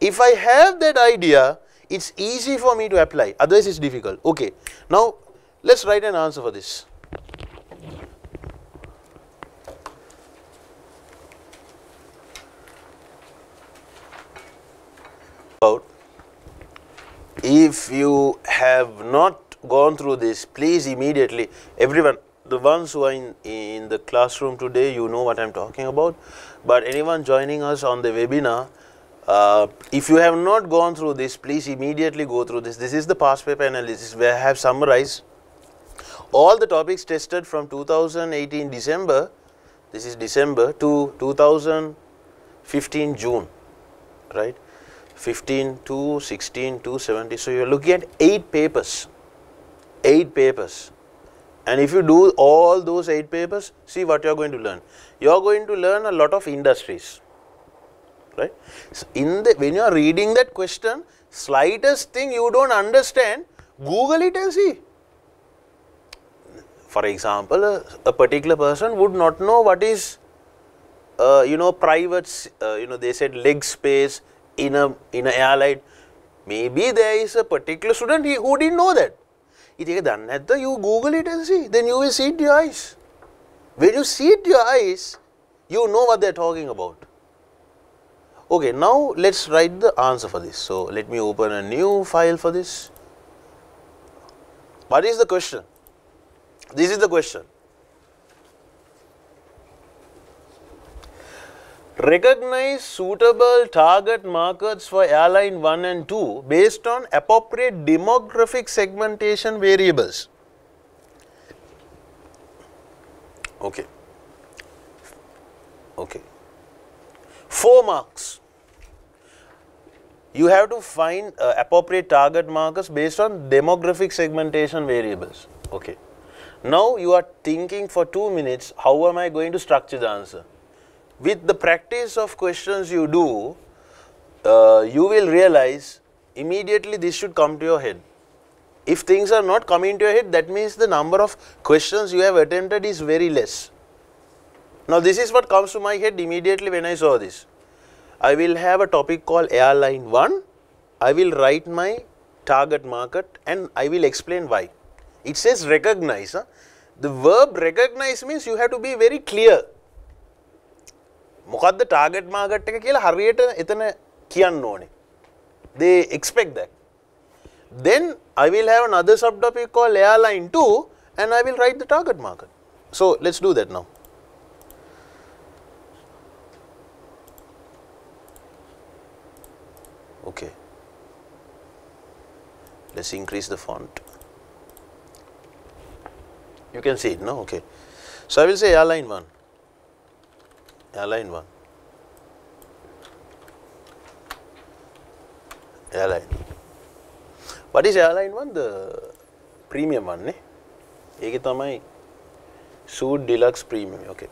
If I have that idea, it's easy for me to apply, otherwise it's difficult. Okay, now let's write an answer for this. If you have not gone through this, please immediately, everyone, the ones who are in the classroom today, you know what I am talking about, but anyone joining us on the webinar, if you have not gone through this, please immediately go through this. This is the past paper analysis where I have summarized all the topics tested from 2018 December, this is December, to 2015 June, right? 15 to 16 to 70. So, you are looking at 8 papers, and if you do all those 8 papers, see what you are going to learn. You are going to learn a lot of industries, right? So when you are reading that question, slightest thing you don't understand, Google it and see. For example, a particular person would not know what is, private, they said leg space, in an airline, maybe there is a particular student who didn't know that. You Google it and see, then you will see it to your eyes. When you see it to your eyes, you know what they are talking about. Okay, now let's write the answer for this. So, let me open a new file for this. What is the question? This is the question. Recognize suitable target markets for airline 1 and 2 based on appropriate demographic segmentation variables. Okay. Okay. 4 marks. You have to find appropriate target markets based on demographic segmentation variables. Okay. Now you are thinking for 2 minutes, how am I going to structure the answer? With the practice of questions you do, you will realize immediately this should come to your head. If things are not coming to your head, that means the number of questions you have attempted is very less. Now, this is what comes to my head immediately when I saw this. I will have a topic called Airline 1. I will write my target market and I will explain why. It says recognize. Huh? The verb recognize means you have to be very clear. The target market, they expect that. Then I will have another subtopic called Airline 2 and I will write the target market. So, let us do that now. Okay. Let us increase the font. You can see it now. Okay. So, I will say Airline 1. Airline 1. What is airline one? The premium one, ne? This is Suite Deluxe Premium. Okay.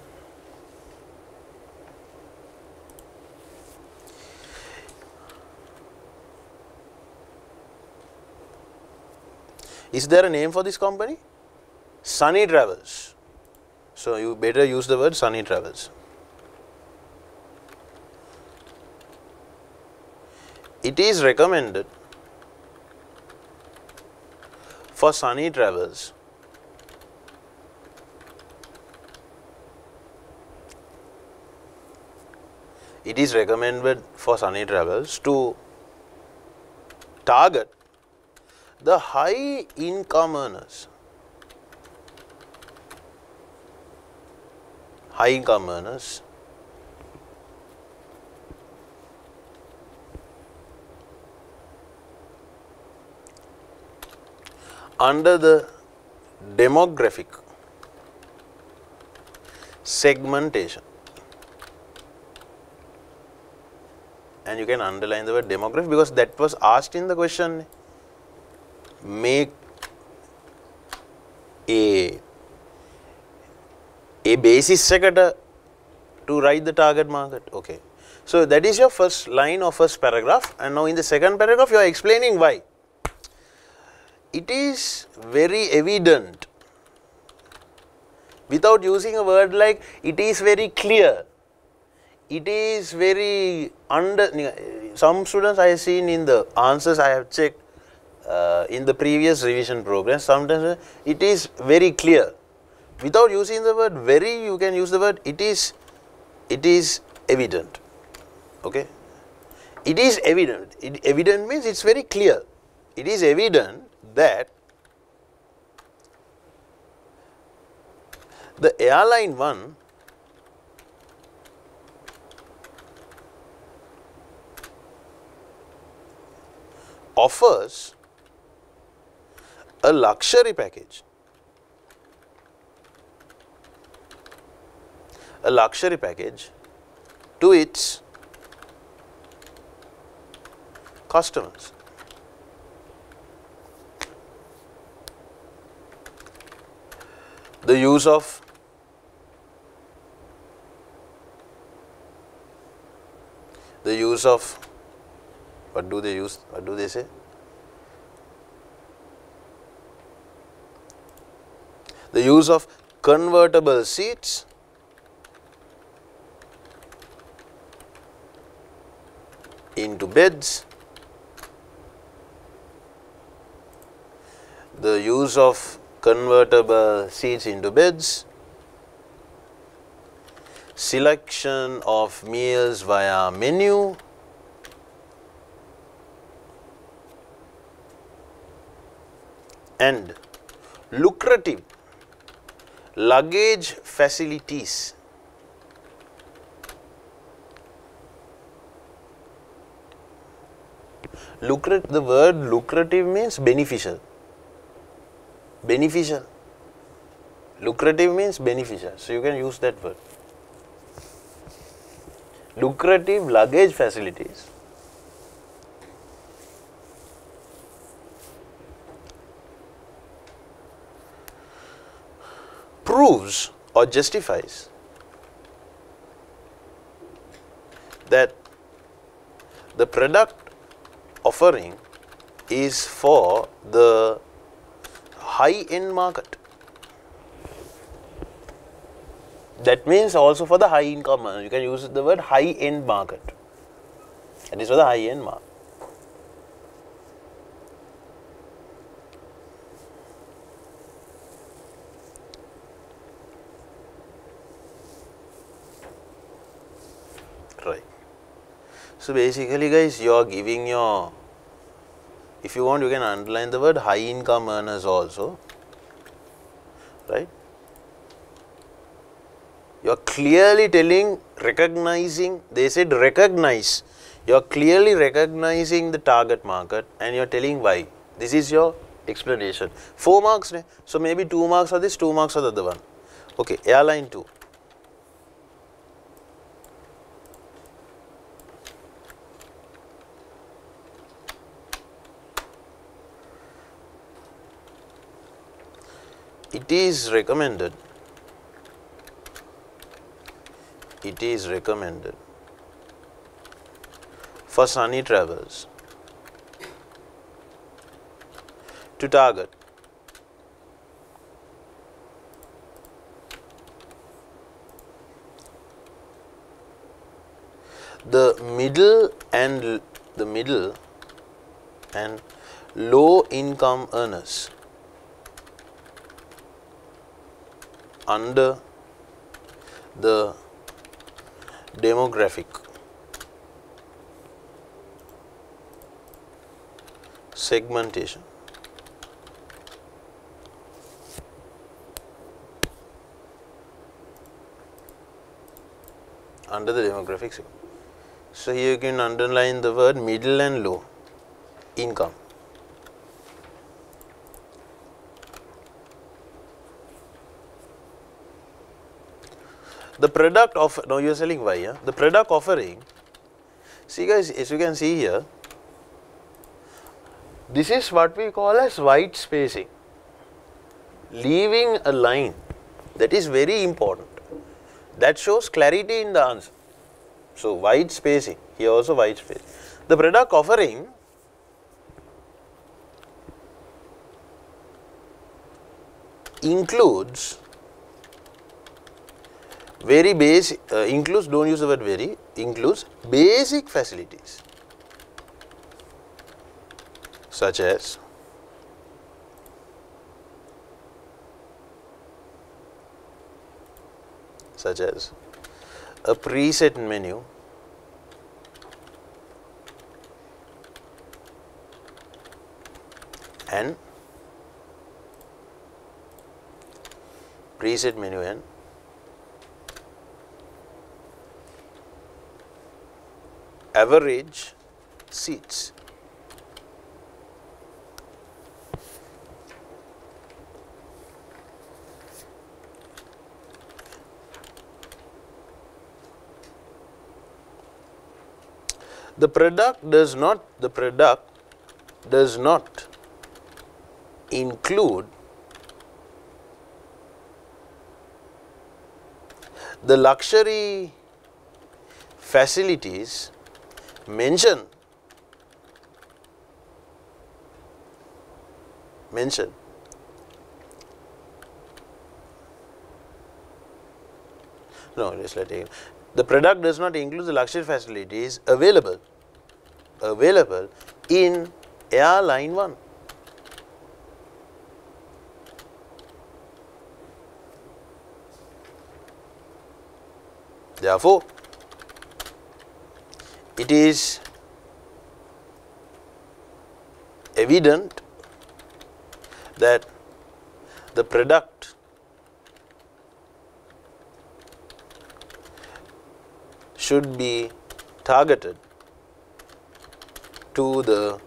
Is there a name for this company? Sunny Travels. So you better use the word Sunny Travels. It is recommended for Sunny Travels to target the high income earners. Under the demographic segmentation, and you can underline the word demographic because that was asked in the question. Make a basis to write the target market. Okay, so that is your first line or first paragraph, and now in the second paragraph you are explaining why. It is very evident, without using a word like it is very clear, it is very under. Some students I have seen in the answers I have checked in the previous revision program, sometimes it is very clear. Without using the word very, you can use the word it is evident. Okay, it is evident. Evident means it's very clear. It is evident that the airline one offers a luxury package, to its customers. The use of what do they use, what do they say, the use of convertible seats, into beds, the use of convertible seats into beds, selection of meals via menu, and lucrative luggage facilities. The word lucrative means beneficial. Lucrative means beneficial. So you can use that word. Lucrative luggage facilities proves or justifies that the product offering is for the high-end market. That means also for the high income. You can use the word high-end market. It is for the high-end market. Right. So basically, guys, you are giving your. If you want, you can underline the word high income earners also, right? You are clearly telling, recognizing, they said recognize. You are clearly recognizing the target market and you are telling why. This is your explanation. 4 marks, so maybe 2 marks for this, 2 marks for the other one. Okay, airline 2. It is recommended for Sunny Travels to target the middle and low income earners under the demographic segmentation. Under the demographic segment. So, here you can underline the word middle and low income. The product of now you are selling why yeah? The product offering, see guys, as you can see here, this is what we call as white spacing, leaving a line. That is very important, that shows clarity in the answer. So, white spacing, here also white spacing. The product offering includes very basic, includes, don't use the word very, includes basic facilities such as a preset menu, and average seats. The product does not include the luxury facilities mentioned no, just let it. The product does not include the luxury facilities available in airline 1. Therefore, it is evident that the product should be targeted to the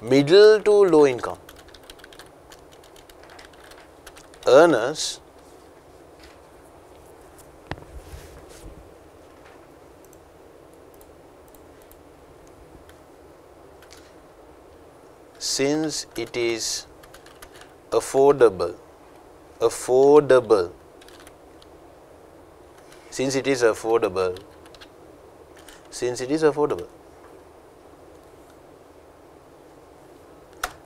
middle to low income earners since it is affordable. Since it is affordable,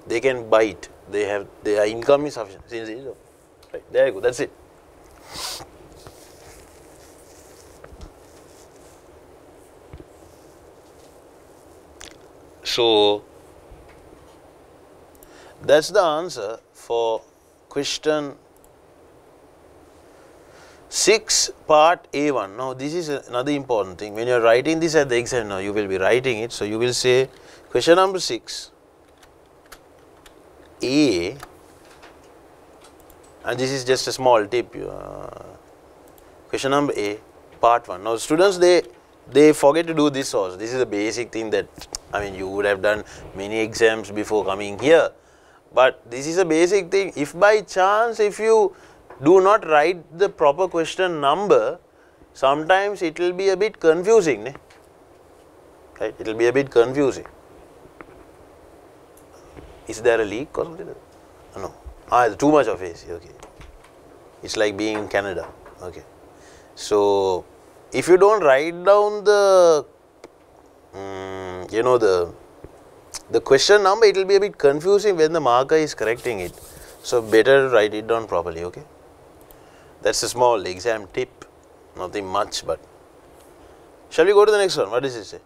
they can buy it. They have, their income is sufficient. Since it is affordable, right, there you go. That's it. So that's the answer for question 6 part A1. Now, this is another important thing. When you are writing this at the exam now, you will be writing it. So, you will say question number 6 A, and this is just a small tip, question number A part 1. Now, students they forget to do this also. This is a basic thing that, I mean, you would have done many exams before coming here, but this is a basic thing. If by chance if you do not write the proper question number, sometimes it will be a bit confusing, ne? Right? It will be a bit confusing. Is there a leak or something? No. Too much of AC, okay. It's like being in Canada, okay. So, if you don't write down the, you know, the question number, it will be a bit confusing when the marker is correcting it. So, better write it down properly, okay. That's a small exam tip, nothing much, but. Shall we go to the next one? What does it say?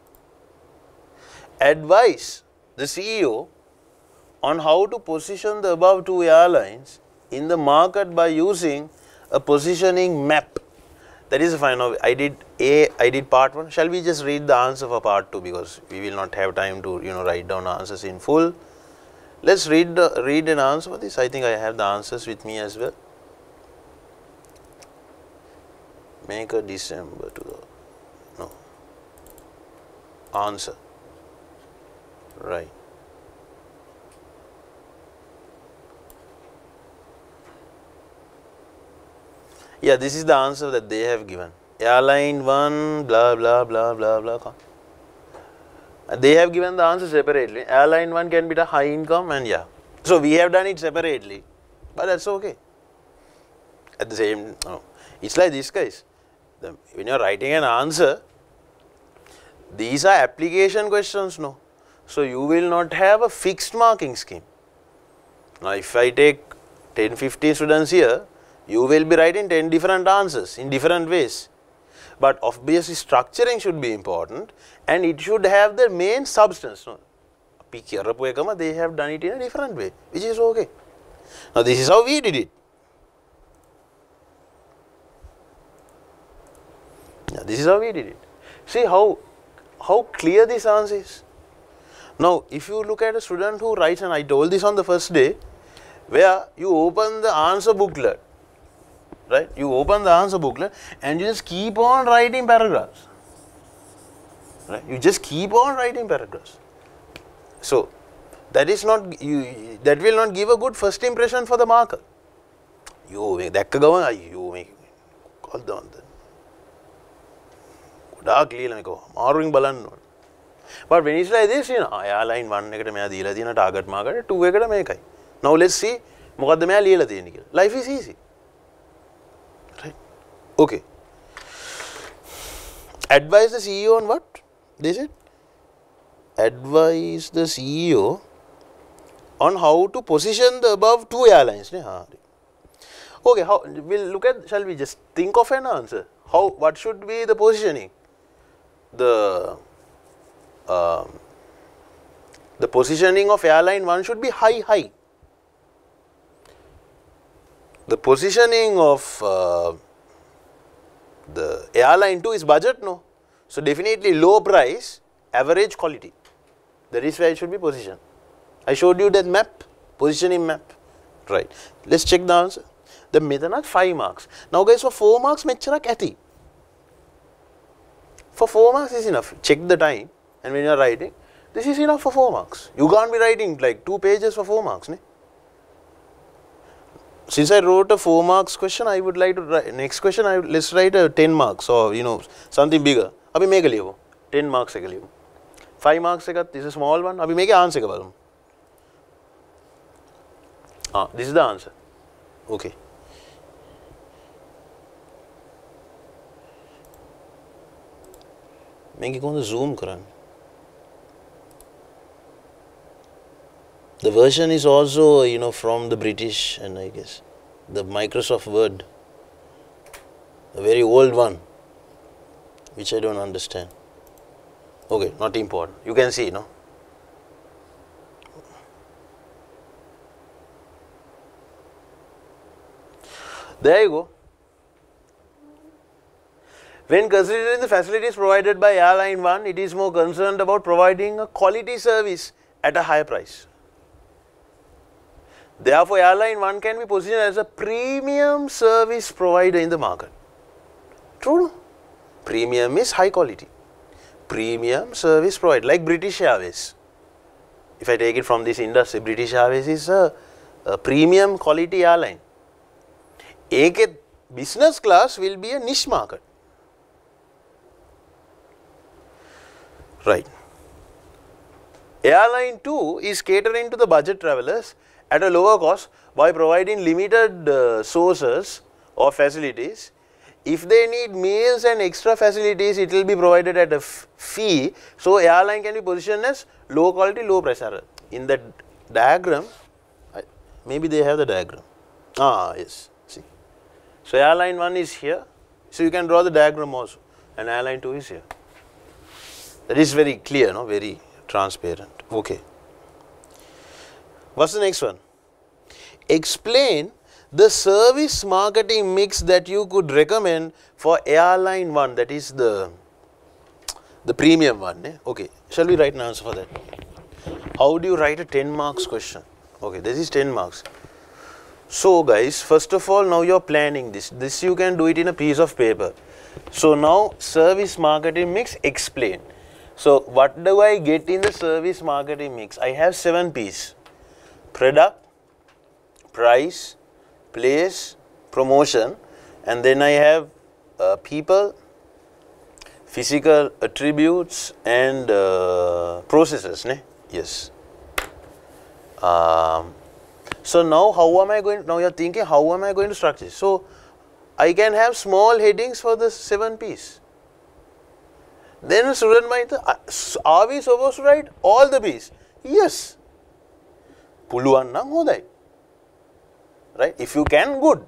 Advise the CEO on how to position the above two airlines in the market by using a positioning map. That is fine. I did part one. Shall we just read the answer for part two, because we will not have time to, you know, write down answers in full. Let's read an answer for this. I think I have the answers with me as well. Make a December to the answer, right. Yeah, this is the answer that they have given. Airline 1, blah, blah, blah, blah, blah. They have given the answer separately. Airline 1 can be the high income and yeah. So, we have done it separately, but that's okay. At the same, no. It's like this, guys. When you are writing an answer, these are application questions, no. So, you will not have a fixed marking scheme. Now, if I take 10-15 students here, you will be writing 10 different answers in different ways. But obviously, structuring should be important and it should have the main substance. No. They have done it in a different way, which is okay. Now, this is how we did it. Now, this is how we did it. See how clear this answer is. Now, if you look at a student who writes, and I told this on the first day, where you open the answer booklet, right? You open the answer booklet and you just keep on writing paragraphs, right? You just keep on writing paragraphs. So, that is not, that will not give a good first impression for the marker. But when it's like this, you know, airline 1 target market, 2. Now let's see, life is easy, right? Okay. Advise the CEO on what? They said, advise the CEO on how to position the above two airlines. Okay, how we'll look at? Shall we just think of an answer? How? What should be the positioning? The positioning of airline 1 should be high. The positioning of the airline 2 is budget, no. So, definitely low price, average quality. That is where it should be positioned. I showed you that map, positioning map, right. Let's check the answer. The methanak 5 marks. Now guys, for 4 marks, mechcharak athi. For 4 marks is enough. Check the time, and when you are writing, this is enough for 4 marks. You can't be writing like 2 pages for 4 marks. Ne? Since I wrote a 4 marks question, I would like to write, next question, let's write a 10 marks or, you know, something bigger. Abhi meke liyo, 10 marks ek liyo. 5 marks ek, this is a small one. Abhi meke answer ke baram. Ah, this is the answer. Okay. I'm going to zoom. The version is also, you know, from the British and I guess the Microsoft Word, a very old one, which I don't understand. Okay, not important. You can see, no? There you go. When considering the facilities provided by airline 1, it is more concerned about providing a quality service at a higher price. Therefore, airline 1 can be positioned as a premium service provider in the market. True, no? Premium is high quality. Premium service provider, like British Airways. If I take it from this industry, British Airways is a premium quality airline. Ek business class will be a niche market. Right. Airline 2 is catering to the budget travelers at a lower cost by providing limited sources or facilities. If they need meals and extra facilities, it will be provided at a fee. So, airline can be positioned as low quality, low pressure. In the diagram, maybe they have the diagram. Ah, yes, see. So, airline 1 is here. So, you can draw the diagram also, and airline 2 is here. That is very clear, no? Very transparent. Okay. What's the next one? Explain the service marketing mix that you could recommend for airline 1, that is the premium one. Eh? Okay, shall we write an answer for that? How do you write a 10 marks question? Okay, this is 10 marks. So guys, first of all, now you are planning this. This you can do it in a piece of paper. So now, service marketing mix, explain. So what do I get in the service marketing mix? I have 7 P's. Product, price, place, promotion, and then I have people, physical attributes, and processes. Ne? Yes. So now, how am I going? Now you are thinking, how am I going to structure? So I can have small headings for the 7 P's. Then a student might think, are we supposed to write all the P's? Yes. Puluwan nang hodai. Right? If you can, good.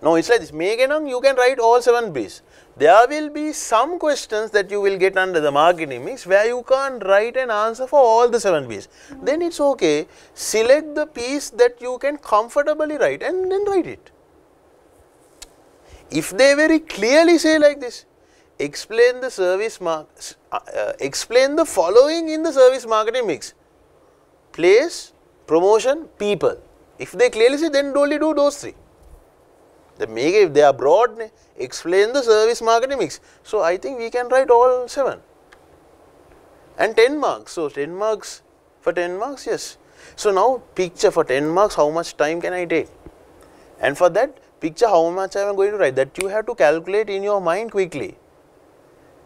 No, it's like this. Meganang, you can write all 7 P's. There will be some questions that you will get under the marketing mix where you can't write an answer for all the 7 P's. Then it's okay. Select the piece that you can comfortably write and then write it. If they very clearly say like this, explain the service explain the following in the service marketing mix: place, promotion, people. If they clearly say, then only do those 3. If they are broad, explain the service marketing mix. So I think we can write all 7 and 10 marks. So 10 marks for 10 marks, yes. So now picture for 10 marks, how much time can I take? And for that picture, how much I am going to write? That you have to calculate in your mind quickly.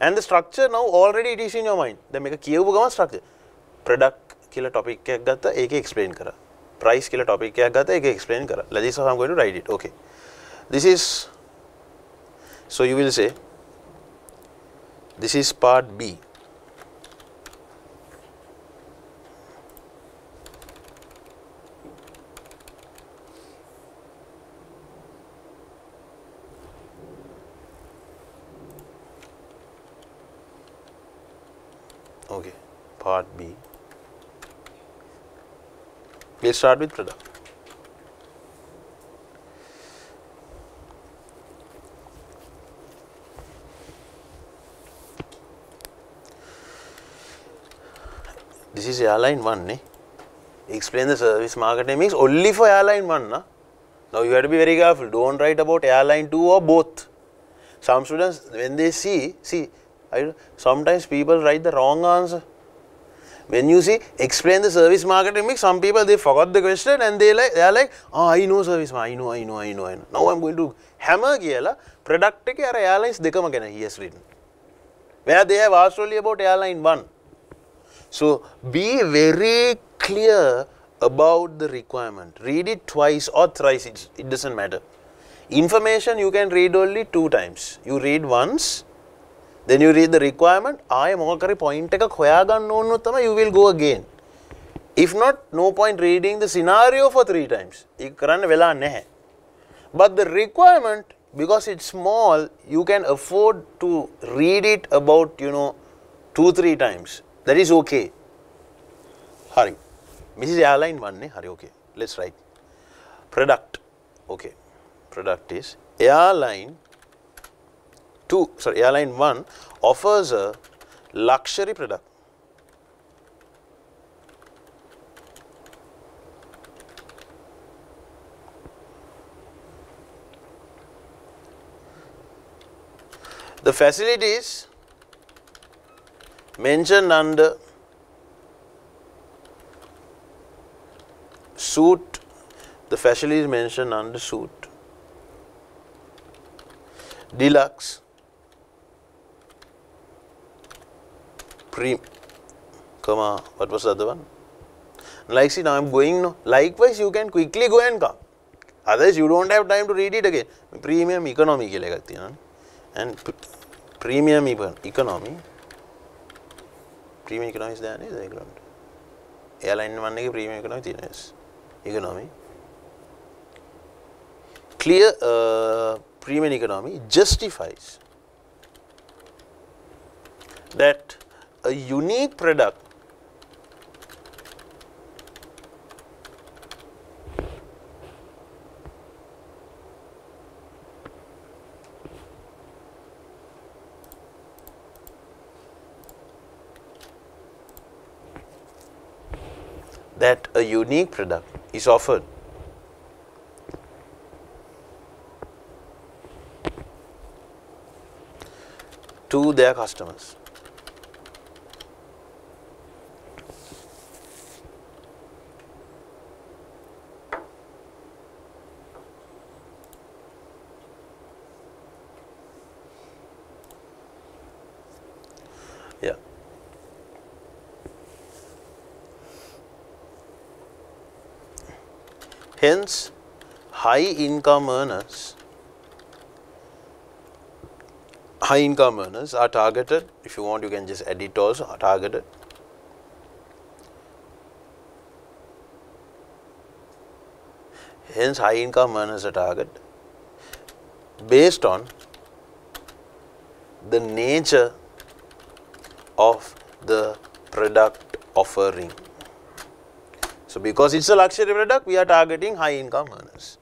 And the structure now already it is in your mind. They make a key structure. Product killer topic explain kara. Price killer topic explain kara. Like this, how I am going to write it. Okay. This is, so you will say, this is part B. Okay, part B. We'll start with product. This is airline 1, eh? Explain the service marketing mix only for airline 1. Na? Now you have to be very careful, do not write about airline 2 or both. Some students, when they sometimes people write the wrong answer. When you see, explain the service marketing mix, some people they forgot the question and they are like, oh, I know service, I know. Now I am going to hammer kiyala, product ke ara airlines dekama kena he has written. Where they have asked only about airline 1. So, be very clear about the requirement. Read it twice or thrice, it does not matter. Information you can read only 2 times. You read once, then you read the requirement. I am all correct point. You will go again. If not, no point reading the scenario for 3 times. But the requirement, because it is small, you can afford to read it about, 2-3 times. That is okay. Hurry. Mrs. Airline 1, ne? Hurry, okay. Let's write. Product. Okay. Product is Airline 1 offers a luxury product. The facilities mentioned under suit, the facilities mentioned under suit, deluxe, like, see, now I am going, no. Likewise, you can quickly go and come. Otherwise, you don't have time to read it again. Premium economy ke liye karti hai na, and premium economy. Premium economy is there, is there? Airline manne ki premium economy thi na, yes. Economy. Clear premium economy justifies that a unique product is offered to their customers. Hence, high income earners are targeted. If you want, you can just edit also, are targeted hence high income earners are targeted based on the nature of the product offering. So, because it is a luxury product, we are targeting high income earners,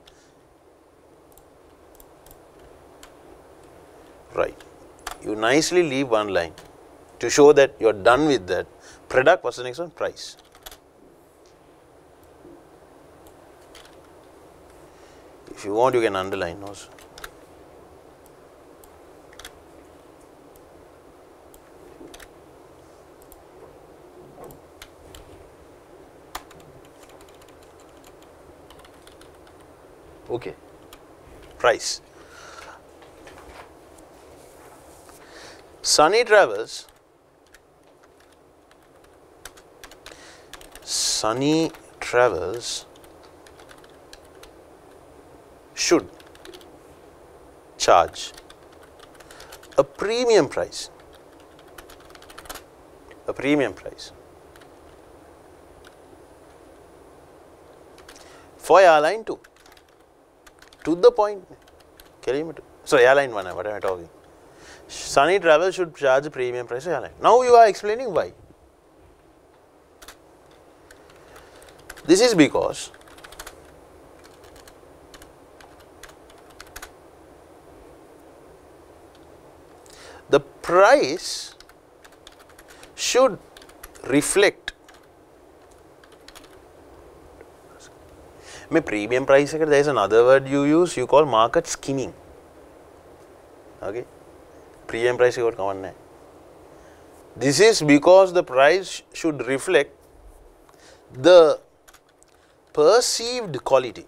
right. You nicely leave one line to show that you are done with that product. What is the next one? Price. If you want, you can underline also. Okay, price. Sunny Travels should charge a premium price. For airline 2. To the point, so airline 1, what am I talking? Sunny Travels should charge a premium price of airline. Now you are explaining why. This is because the price should reflect. Premium price, there is another word you use, you call market skimming. Okay, premium price is common. This is because the price should reflect the perceived quality.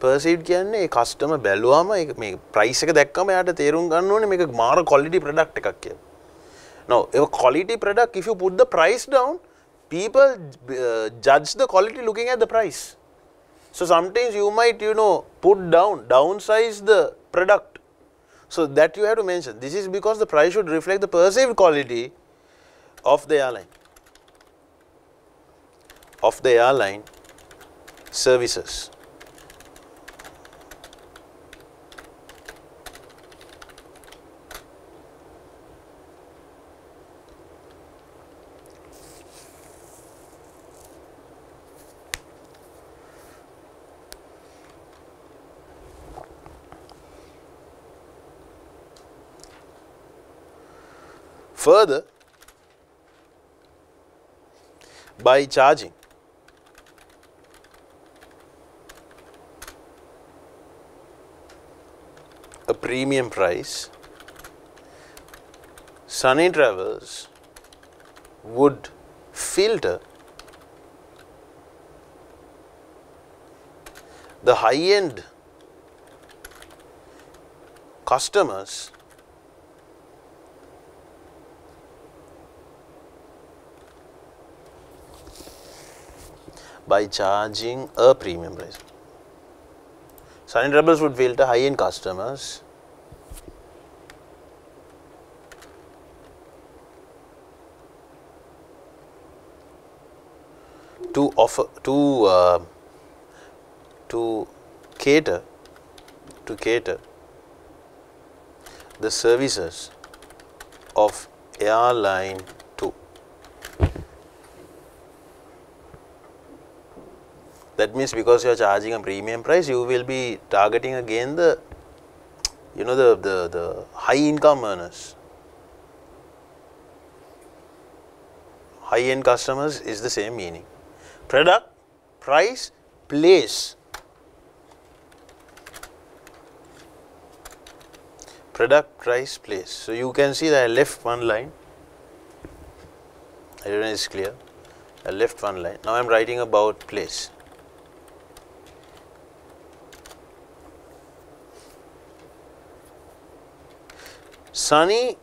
Perceived කියන්නේ customer බැලුවාම මේ price එක දැක්කම එයාට තේරුම් ගන්න ඕනේ මේක මාර quality product එකක් කියලා. Now, if a quality product, if you put the price down, people judge the quality looking at the price. So, sometimes you might, you know, put down, downsize the product. So, that you have to mention. This is because the price should reflect the perceived quality of the airline, services. Further, by charging a premium price, Sunny Travels would filter the high-end customers by charging a premium price. Sunny Travels would filter high-end customers. To cater the services of airline to. That means because you are charging a premium price, you will be targeting again the, you know, the high income earners. High end customers is the same meaning. Product, price, place. Product, price, place. So, you can see that I left one line. I don't know if it's clear. I left one line. Now, I am writing about place. Sunny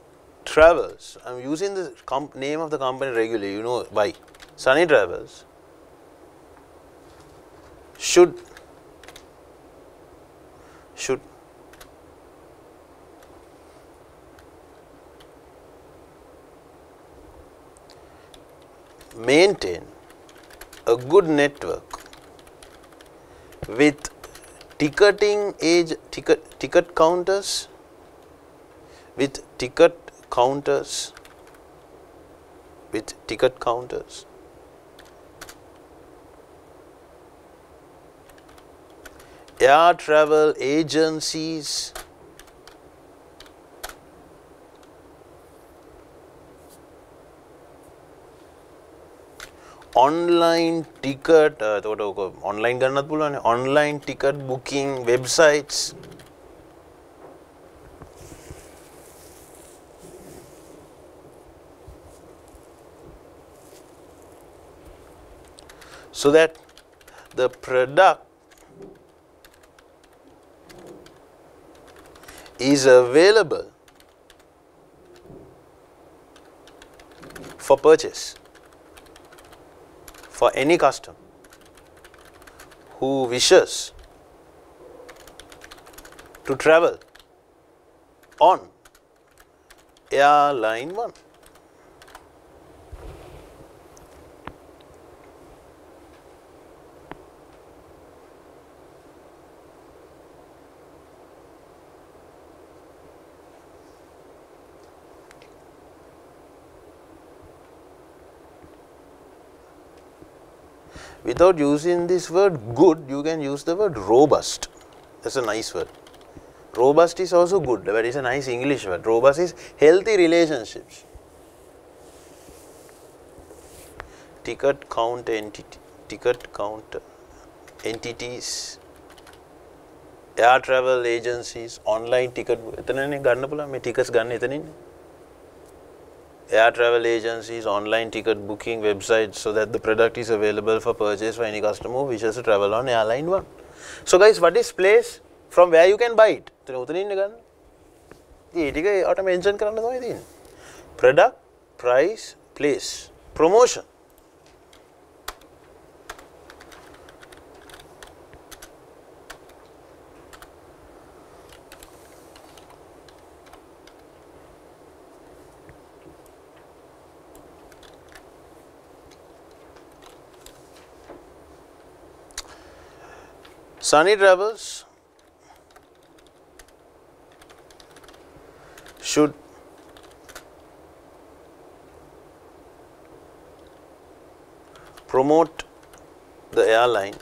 Travels. I am using the name of the company regularly, you know why. Sunny Travels should maintain a good network with ticket counters air travel agencies, online ticket booking websites. So that the product is available for purchase for any customer who wishes to travel on airline 1. Without using this word good, you can use the word robust. That's a nice word. Robust is also good, but it's a nice English word. Robust is healthy relationships. Ticket count entities, air travel agencies, online ticket. Air travel agencies, online ticket booking websites, so that the product is available for purchase for any customer who wishes to travel on airline 1. So, guys, what is place? From where you can buy it? Product, price, place. Promotion. Sunny Travels should promote the airline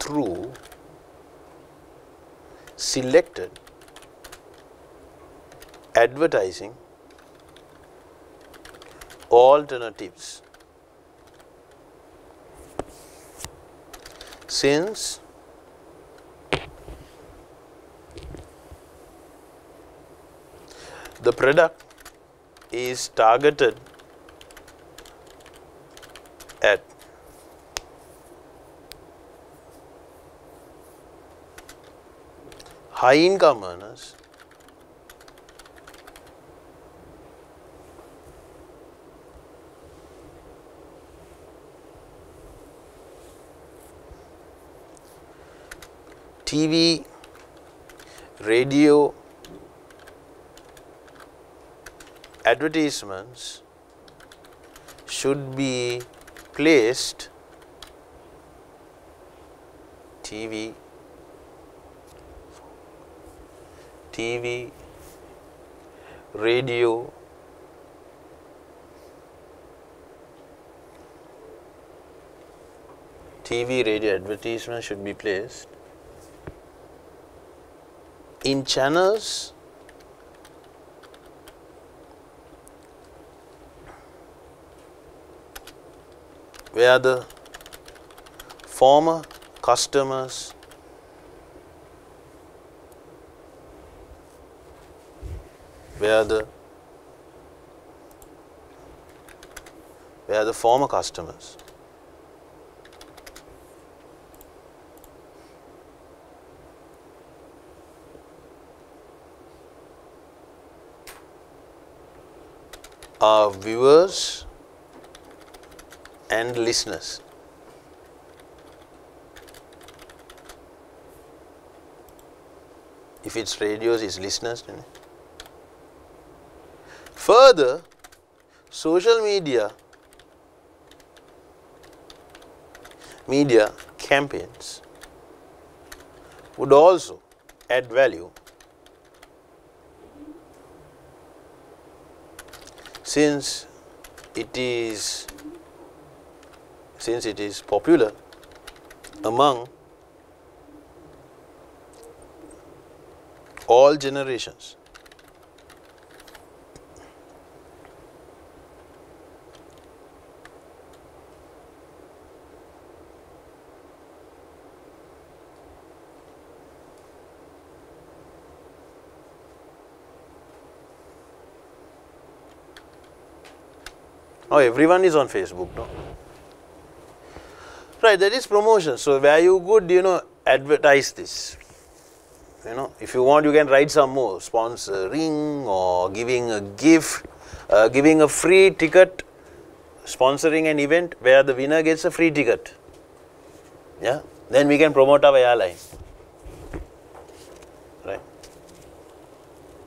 through selected advertising alternatives, since the product is targeted high income earners, TV, radio, advertisements should be placed, TV, radio, advertisements should be placed in channels where the former customers are viewers and listeners. If it's radios, it's listeners. Further, social media campaigns would also add value, since it is popular among all generations. Now everyone is on Facebook, no? Right, that is promotion. So where you could, advertise this. If you want, you can write some more, sponsoring or giving a gift, giving a free ticket, sponsoring an event where the winner gets a free ticket. Yeah, then we can promote our airline. Right?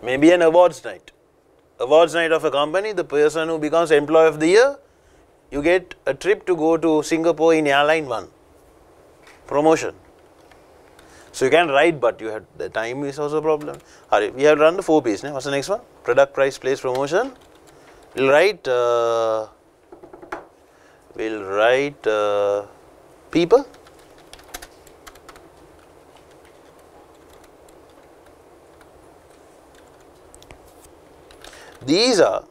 Maybe an awards night. Awards night of a company, the person who becomes Employee of the Year, you get a trip to go to Singapore in Airline 1. Promotion. So you can write, but you have the time is also a problem. Right, we have run the 4 P's. What's the next one? Product, price, place, promotion. We'll write people. These are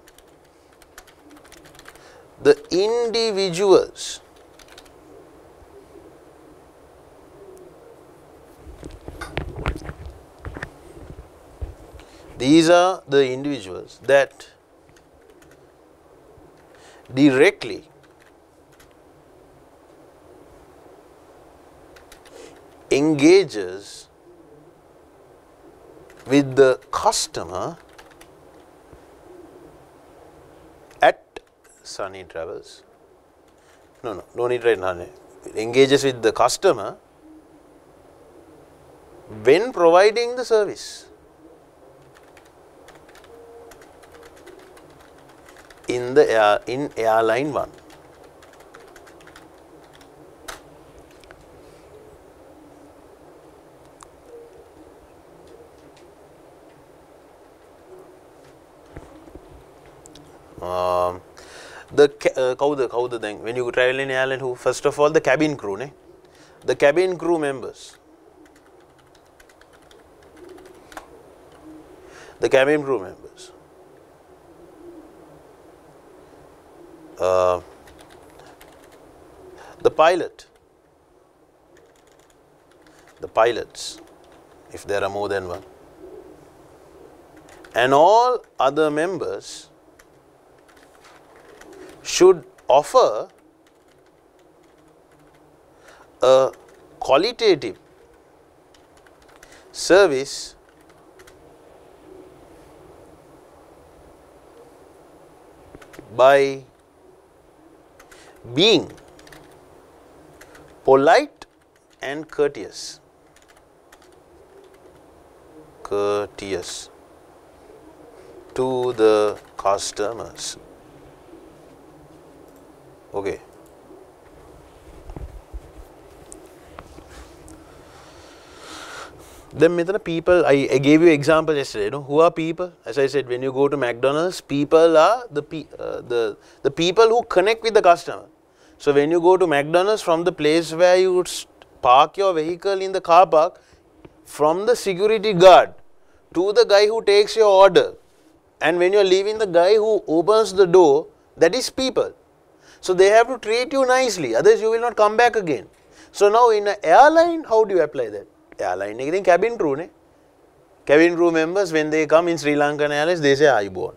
the individuals that directly engages with the customer at Sunny Travels. No need right now. It engages with the customer when providing the service in the airline 1. When you travel in airline, who first of all the cabin crew, ne? The cabin crew members. The pilot, the pilots, if there are more than one, and all other members should offer a qualitative service, by being polite and courteous to the customers. Okay. Then people, I gave you example yesterday, you know, who are people? As I said, when you go to McDonald's, people are the people who connect with the customer. So when you go to McDonald's, from the place where you would park your vehicle in the car park, from the security guard to the guy who takes your order, and when you are leaving, the guy who opens the door, that is people. So they have to treat you nicely, otherwise you will not come back again. So now in an airline, how do you apply that? Airline ek din cabin crew ne. Cabin crew members, when they come in Sri Lankan Airlines, they say Ayubuwan.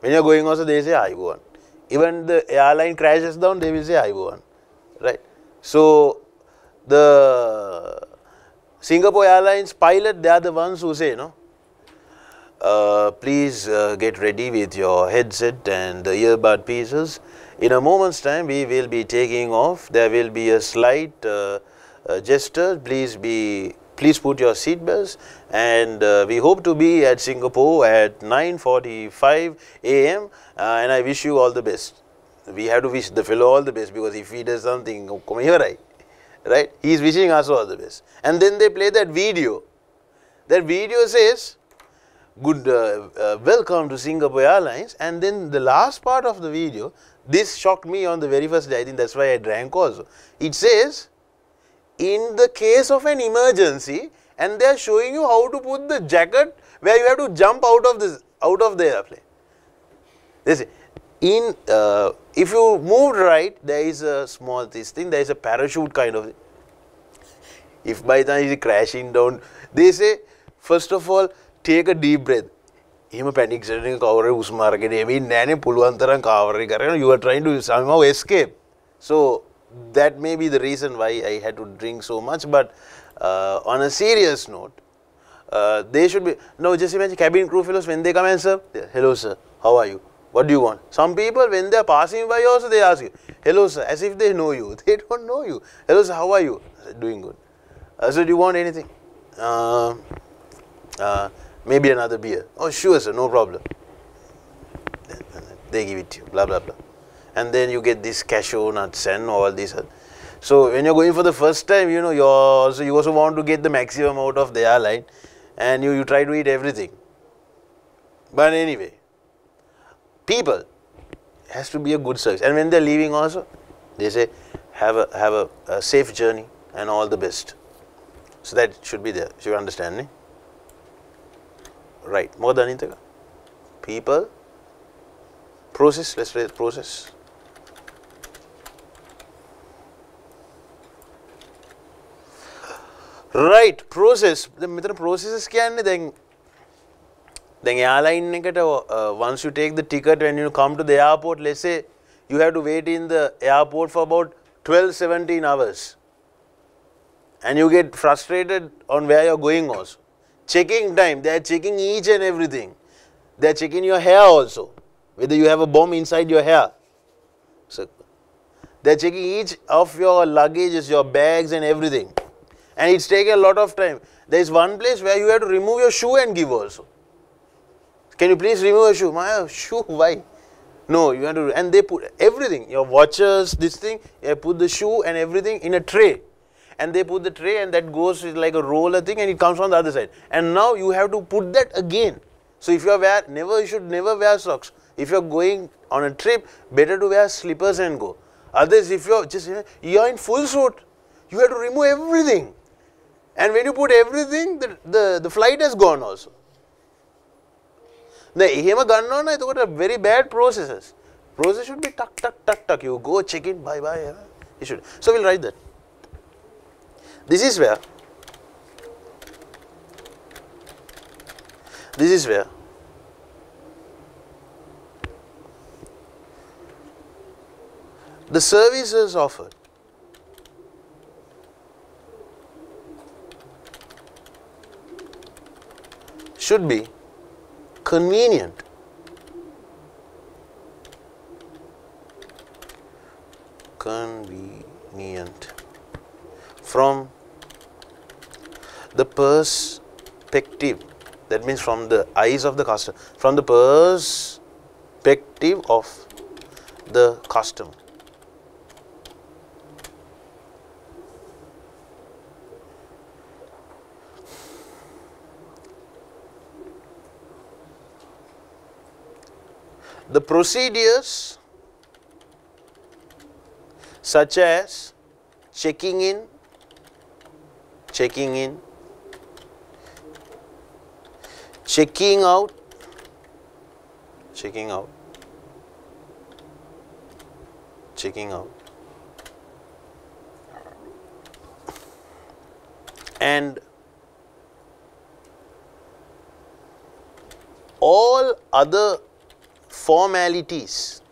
When you are going also, they say Ayubuwan. Even the airline crashes down, they will say Ayubuwan, right? So the Singapore Airlines pilot, they are the ones who say, no, please get ready with your headset and the earbud pieces. In a moment's time, we will be taking off. There will be a slight gesture, please put your seat belts, and we hope to be at Singapore at 9:45 AM and I wish you all the best. We have to wish the fellow all the best, because if he does something, come here, right? He is wishing us all the best. And then they play that video. That video says, good, welcome to Singapore Airlines, and then the last part of the video, this shocked me on the very first day, I think that's why I drank also. It says, in the case of an emergency, and they are showing you how to put the jacket where you have to jump out of the airplane. They say, if you moved right, there is a small thing, there is a parachute kind of thing. If by the time you are crashing down, they say, first of all, take a deep breath. You are trying to somehow escape. So that may be the reason why I had to drink so much, but on a serious note, they should be, no, just imagine cabin crew fellows, when they come and serve, hello sir, how are you, what do you want? Some people, when they are passing by also, they ask you, hello sir, as if they know you. They don't know you. Hello sir, how are you? Doing good. So do you want anything? Maybe another beer. Oh sure sir, no problem. They give it to you, blah blah blah. And then you get these cashew nuts and all these. So when you are going for the first time, you know, you also want to get the maximum out of the airline, and you try to eat everything. But anyway, people, has to be a good service. And when they are leaving also, they say, have a safe journey and all the best. So that should be there, should you understand, ne? Right, more than anything, people, process, let's say process. Right, process. The processes kya then? Then airline once you take the ticket, when you come to the airport, let's say you have to wait in the airport for about 12-17 hours, and you get frustrated on where you're going also. Checking time, they are checking each and everything. They are checking your hair also, whether you have a bomb inside your hair. So they are checking each of your luggages, your bags and everything. And it's taking a lot of time. There is one place where you have to remove your shoe and give also. Can you please remove your shoe? My shoe, why? No, you have to, and they put everything, your watches, this thing, they put the shoe and everything in a tray. And they put the tray, and that goes like a roller thing, and it comes from the other side. And now you have to put that again. So if you are you should never wear socks. If you are going on a trip, better to wear slippers and go. Others, if you are just, you are in full suit, you have to remove everything. And when you put everything, the flight has gone also. The Hema Gannon, I thought a very bad processes. Process should be tuck, tuck, tuck, tuck. You go, check in, bye, bye. You should. So we'll write that. This is where. The services offered should be convenient. Convenient. From the perspective, that means from the eyes of the customer, from the perspective of the customer. The procedures such as checking in, checking out, and all other formalities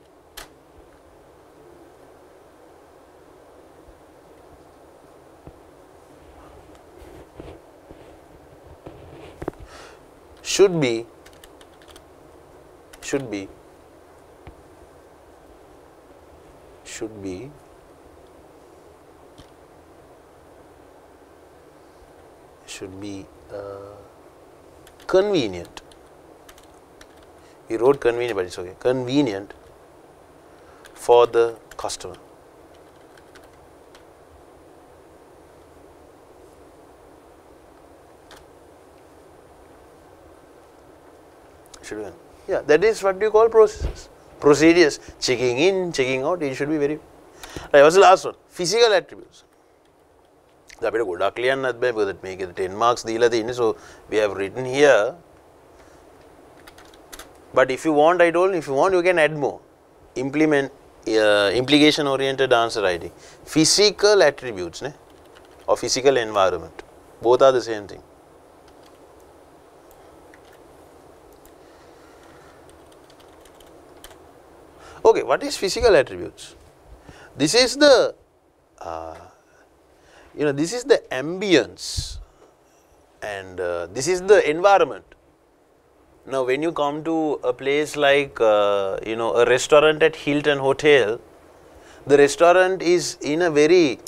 should be convenient. We wrote convenient, but it's okay. Convenient for the customer. Should be, yeah, that is what we call processes, procedures. Checking in, checking out, it should be very. Right, what's the last one? Physical attributes. That make it 10 marks. So we have written here. But if you want, I told you, if you want, you can add more. Implement implication oriented answer writing. Physical attributes, ne? Or physical environment. Both are the same thing. Okay, what is physical attributes? This is the, this is the ambience and this is the environment. Now, when you come to a place like, a restaurant at Hilton Hotel, the restaurant is in a very,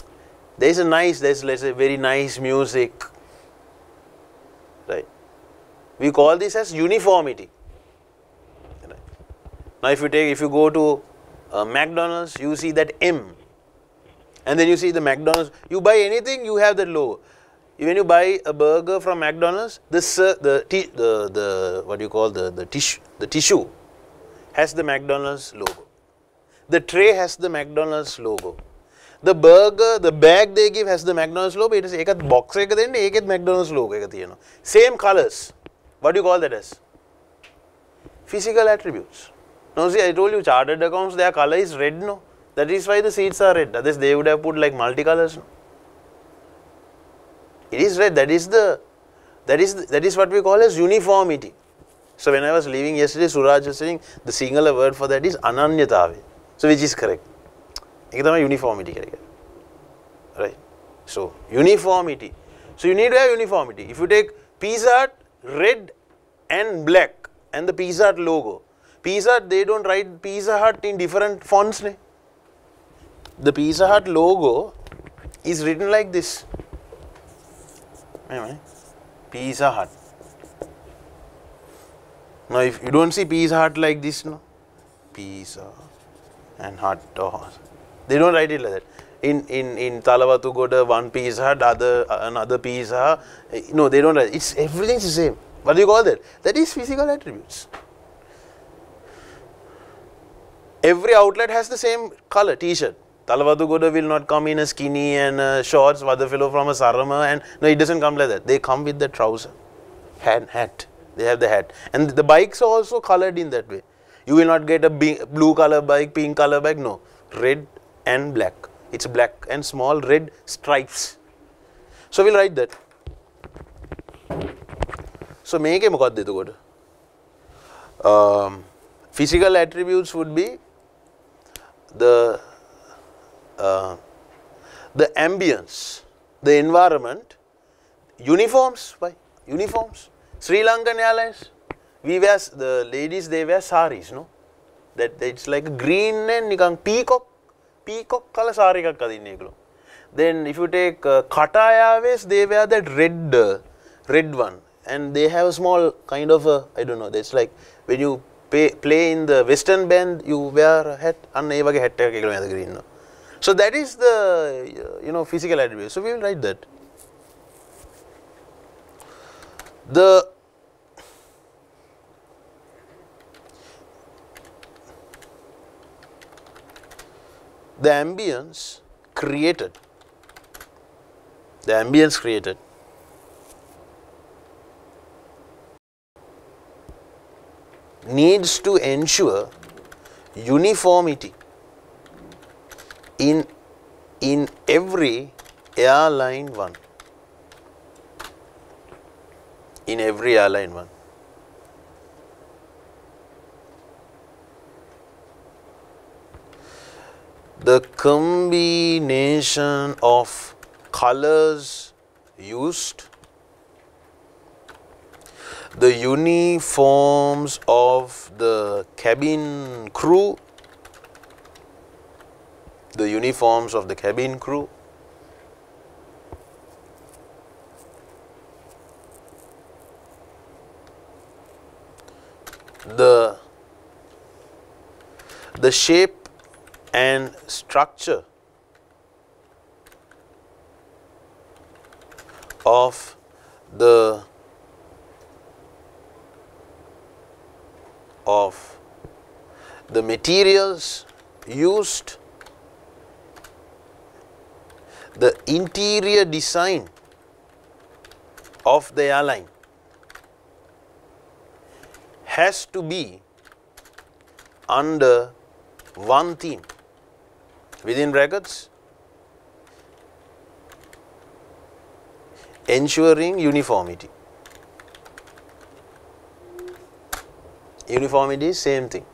let's say, very nice music, right? We call this as uniformity, right? Now, if you go to McDonald's, you see that M, and then you see the McDonald's, you buy anything, you have that logo. When you buy a burger from McDonald's, this the tissue has the McDonald's logo. The tray has the McDonald's logo. The burger, the bag they give has the McDonald's logo. It is ekat box ekadenne eketh McDonald's logo. Same colors. What do you call that as? Physical attributes. Now see, I told you chartered accounts, their color is red, no? That is why the seats are red. Otherwise they would have put like multicolors, no? It is red. That is what we call as uniformity. So when I was leaving yesterday, Suraj was saying the singular word for that is ananyatave. So which is correct? Uniformity, right? So uniformity. So you need to have uniformity. If you take Pizza Hut, red and black, and the Pizza Hut logo. Pizza Hut, they don't write Pizza Hut in different fonts. Ne? The Pizza Hut logo is written like this. Anyway, Pizza Hut. Now, if you don't see Pizza Hut like this, no? Pizza and Hut. Oh, they don't write it like that. In Talawatugoda, one Pizza Hut, another Pizza. No, they don't write it. It's everything's the same. What do you call that? That is physical attributes. Every outlet has the same color T-shirt. Talawatugoda will not come in a skinny and shorts, other fellow from a sarama, and no, it doesn't come like that. They come with the trouser, hat. They have the hat. And the bikes are also colored in that way. You will not get a blue color bike, pink color bike, no. Red and black. It's black and small red stripes. So we'll write that. So make a mukad dedu goda. Physical attributes would be the ambience, the environment, uniforms, Sri Lankan Airlines, we wear, the ladies, they wear saris, no? That it's like green and peacock color sari ekak adinne eklo. Then if you take Qatar Airways, they wear that red one, and they have a small kind of a, I don't know, that's like when you play in the western band, you wear a hat, and e wage hat ekak eklo green no. So that is the, you know, physical attribute. So we will write that. The ambience created, needs to ensure uniformity in every airline one. The combination of colors used, the uniforms of the cabin crew, the shape and structure of the materials used, the interior design of the airline has to be under one theme, within brackets, ensuring uniformity. Uniformity is same thing.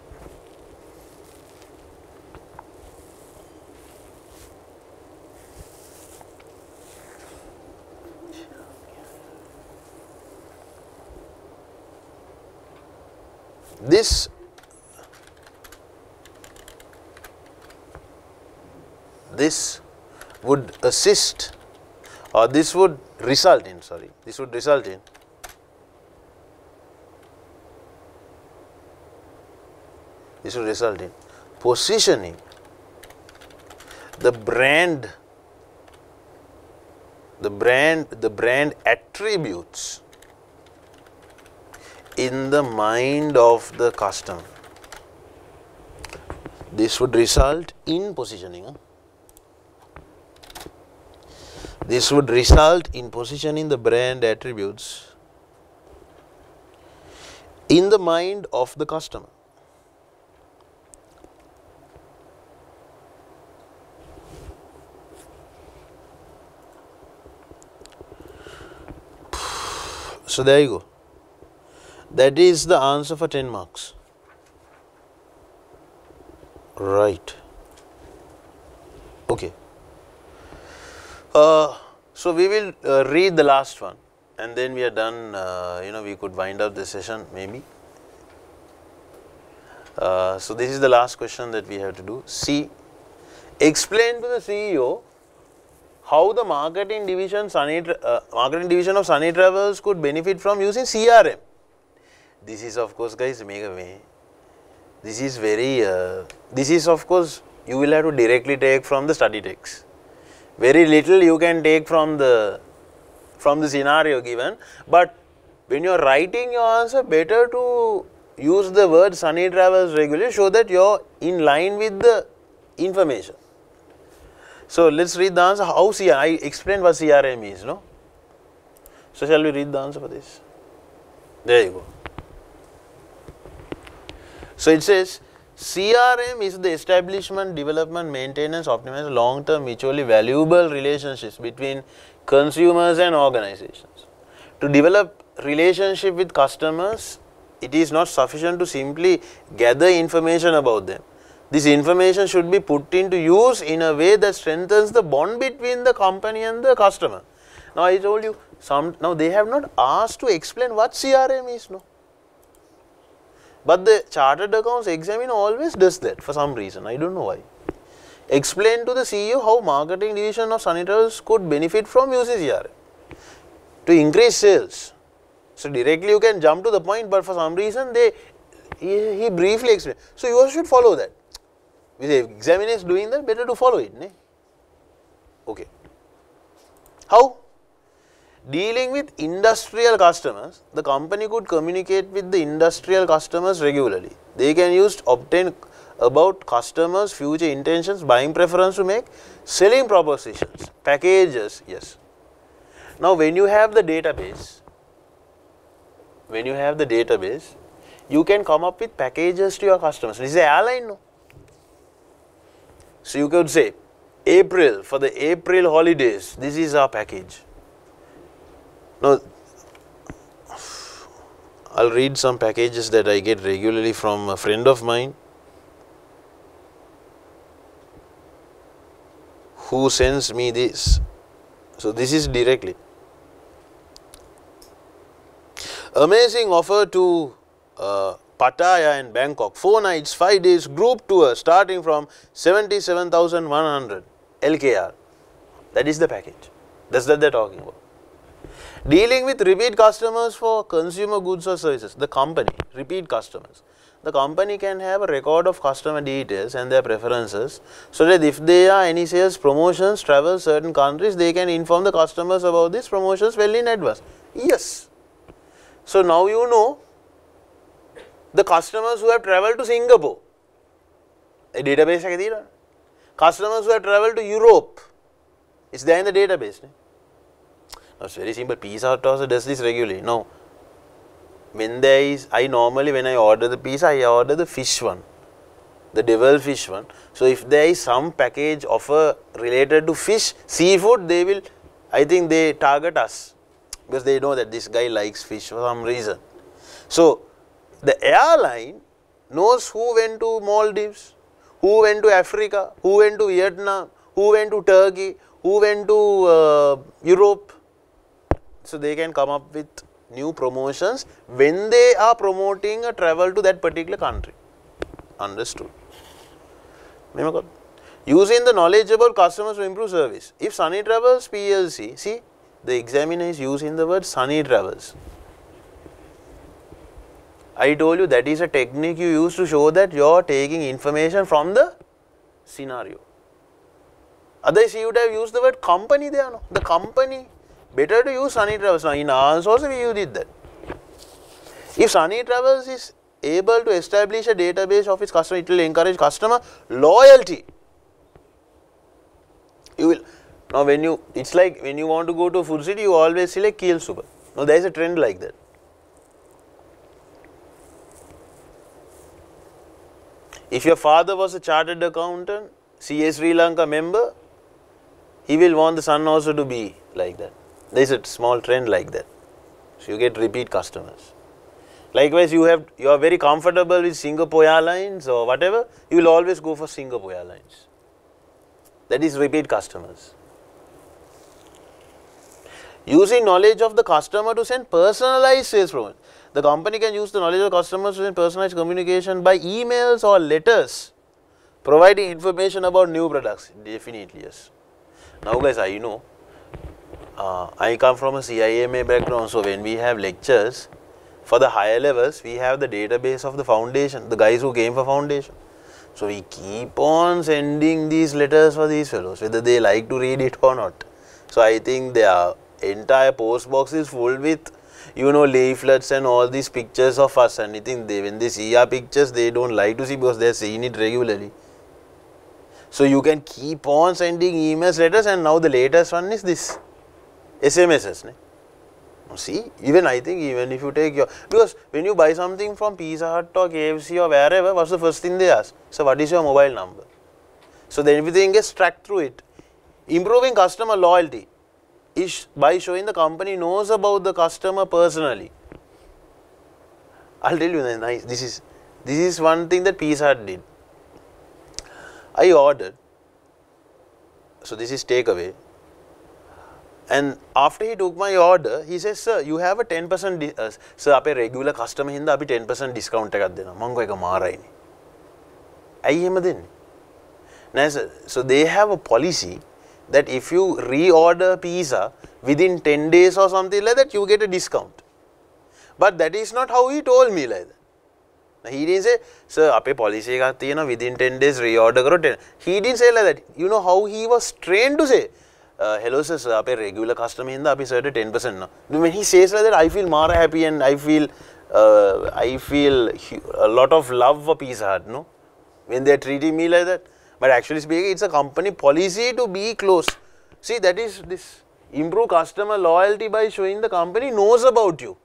This would assist, or this would result in, positioning the brand attributes in the mind of the customer. This would result in positioning. This would result in positioning the brand attributes in the mind of the customer. So there you go. That is the answer for 10 marks. Right. Okay. So we will read the last one, and then we are done. You know, we could wind up the session maybe. So this is the last question that we have to do. C. Explain to the CEO how the marketing division, of Sunny Travels could benefit from using CRM. This is, of course, guys, make a way. This is very, this is, of course, you will have to directly take from the study text. Very little you can take from the scenario given, but when you are writing your answer, better to use the word Sunny Travels regularly, so that you are in line with the information. So let's read the answer. How CRM? I explained what CRM is, no? So shall we read the answer for this? There you go. So it says, CRM is the establishment, development, maintenance, optimization, long-term, mutually valuable relationships between consumers and organizations. To develop relationship with customers, it is not sufficient to simply gather information about them. This information should be put into use in a way that strengthens the bond between the company and the customer. Now I told you, now they have not asked to explain what CRM is, no. But the Chartered Accounts Examiner always does that for some reason, I don't know why. Explain to the CEO how marketing division of Sunny Travels could benefit from using CRM to increase sales. So directly you can jump to the point, but for some reason he briefly explained. So you should follow that. If the examiner is doing that, better to follow it. Ne? Okay. How? Dealing with industrial customers, the company could communicate with the industrial customers regularly. They can use to obtain about customers' future intentions, buying preference to make, selling propositions, packages, yes. Now when you have the database, you can come up with packages to your customers. This is an airline, no? So you could say, April, for the April holidays, this is our package. Now, I'll read some packages that I get regularly from a friend of mine who sends me this. So, this is directly. Amazing offer to Pattaya and Bangkok, 4 nights, 5 days group tour starting from 77,100 LKR. That is the package. That's what they're talking about. Dealing with repeat customers for consumer goods or services, the company, repeat customers. The company can have a record of customer details and their preferences, so that if there are any sales promotions, travel certain countries, they can inform the customers about these promotions well in advance. Yes. So now you know the customers who have travelled to Singapore, a database. Customers who have travelled to Europe, it's there in the database. It's very simple. Pizza Hut also does this regularly. Now, when there is, when I order the pizza, I order the fish one, the deviled fish one. So if there is some package offer related to fish, seafood, they will, I think they target us because they know that this guy likes fish for some reason. So the airline knows who went to Maldives, who went to Africa, who went to Vietnam, who went to Turkey, who went to Europe. So they can come up with new promotions when they are promoting a travel to that particular country. Understood. Using the knowledge about customers to improve service. If Sunny Travels PLC, see the examiner is using the word Sunny Travels. I told you that is a technique you use to show that you are taking information from the scenario. Otherwise you would have used the word company there, no? The company. Better to use Sunny Travels. Now, in ours also we did that. If Sunny Travels is able to establish a database of its customer, it will encourage customer loyalty. You will, now when you, it's like when you want to go to a food city, you always select Keel Suba. Now, there is a trend like that. If your father was a chartered accountant, CA Sri Lanka member, he will want the son also to be like that. There is a small trend like that, so you get repeat customers. Likewise, you are very comfortable with Singapore Airlines or whatever, you will always go for Singapore Airlines. That is repeat customers. Using knowledge of the customer to send personalized sales promotion. The company can use the knowledge of customers to send personalized communication by emails or letters, providing information about new products. Definitely, yes. Now guys, I know. I come from a CIMA background, so when we have lectures for the higher levels, we have the database of the foundation, the guys who came for foundation. So we keep on sending these letters for these fellows, whether they like to read it or not. So I think their entire post box is full with, you know, leaflets and all these pictures of us, and I think when they see our pictures, they don't like to see because they are seeing it regularly. So you can keep on sending emails, letters, and now the latest one is this. SMSs, ne? See, even I think even if you take your, because when you buy something from Pizza Hut or KFC or wherever, what's the first thing they ask? So, what is your mobile number? So, then everything gets tracked through it. Improving customer loyalty is by showing the company knows about the customer personally. I'll tell you, this is one thing that Pizza Hut did. I ordered, so this is takeaway. And after he took my order, he says, sir, you have a 10% sir, ape regular customer hinda api 10% discount ekak dena. Man go eka maraini. Ai ema denne. Nah, sir. So they have a policy that if you reorder pizza within 10 days or something like that, you get a discount. But that is not how he told me like that. He didn't say, sir, ape policy ekak tiyena within 10 days reorder karo 10. He didn't say like that. You know how he was trained to say, hello sir, sir, ape regular customer hinda api sir 10% na. When he says like that, I feel mara happy and I feel a lot of love for Pizza Hut, no? When they are treating me like that. But actually speaking, it's a company policy to be close. See, that is this. Improve customer loyalty by showing the company knows about you.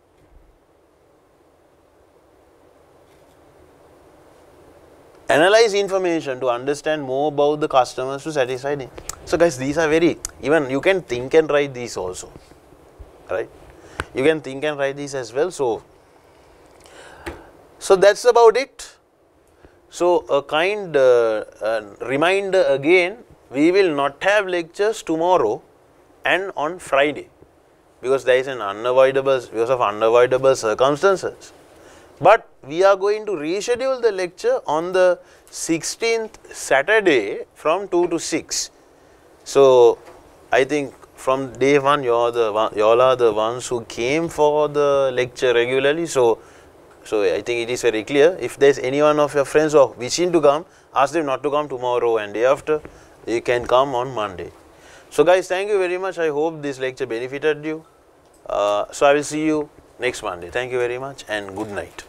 Analyze information to understand more about the customers to satisfy them. So guys, these are very, even you can think and write these also, right? You can think and write these as well. So that's about it. So a kind reminder again, we will not have lectures tomorrow and on Friday because there is an unavoidable, because of unavoidable circumstances. But we are going to reschedule the lecture on the 16th Saturday from 2 to 6. So I think from day one, you all are the ones who came for the lecture regularly. So I think it is very clear. If there is anyone of your friends or wishing to come, ask them not to come tomorrow and day after. You can come on Monday. So guys, thank you very much. I hope this lecture benefited you. So I will see you next Monday. Thank you very much and good night.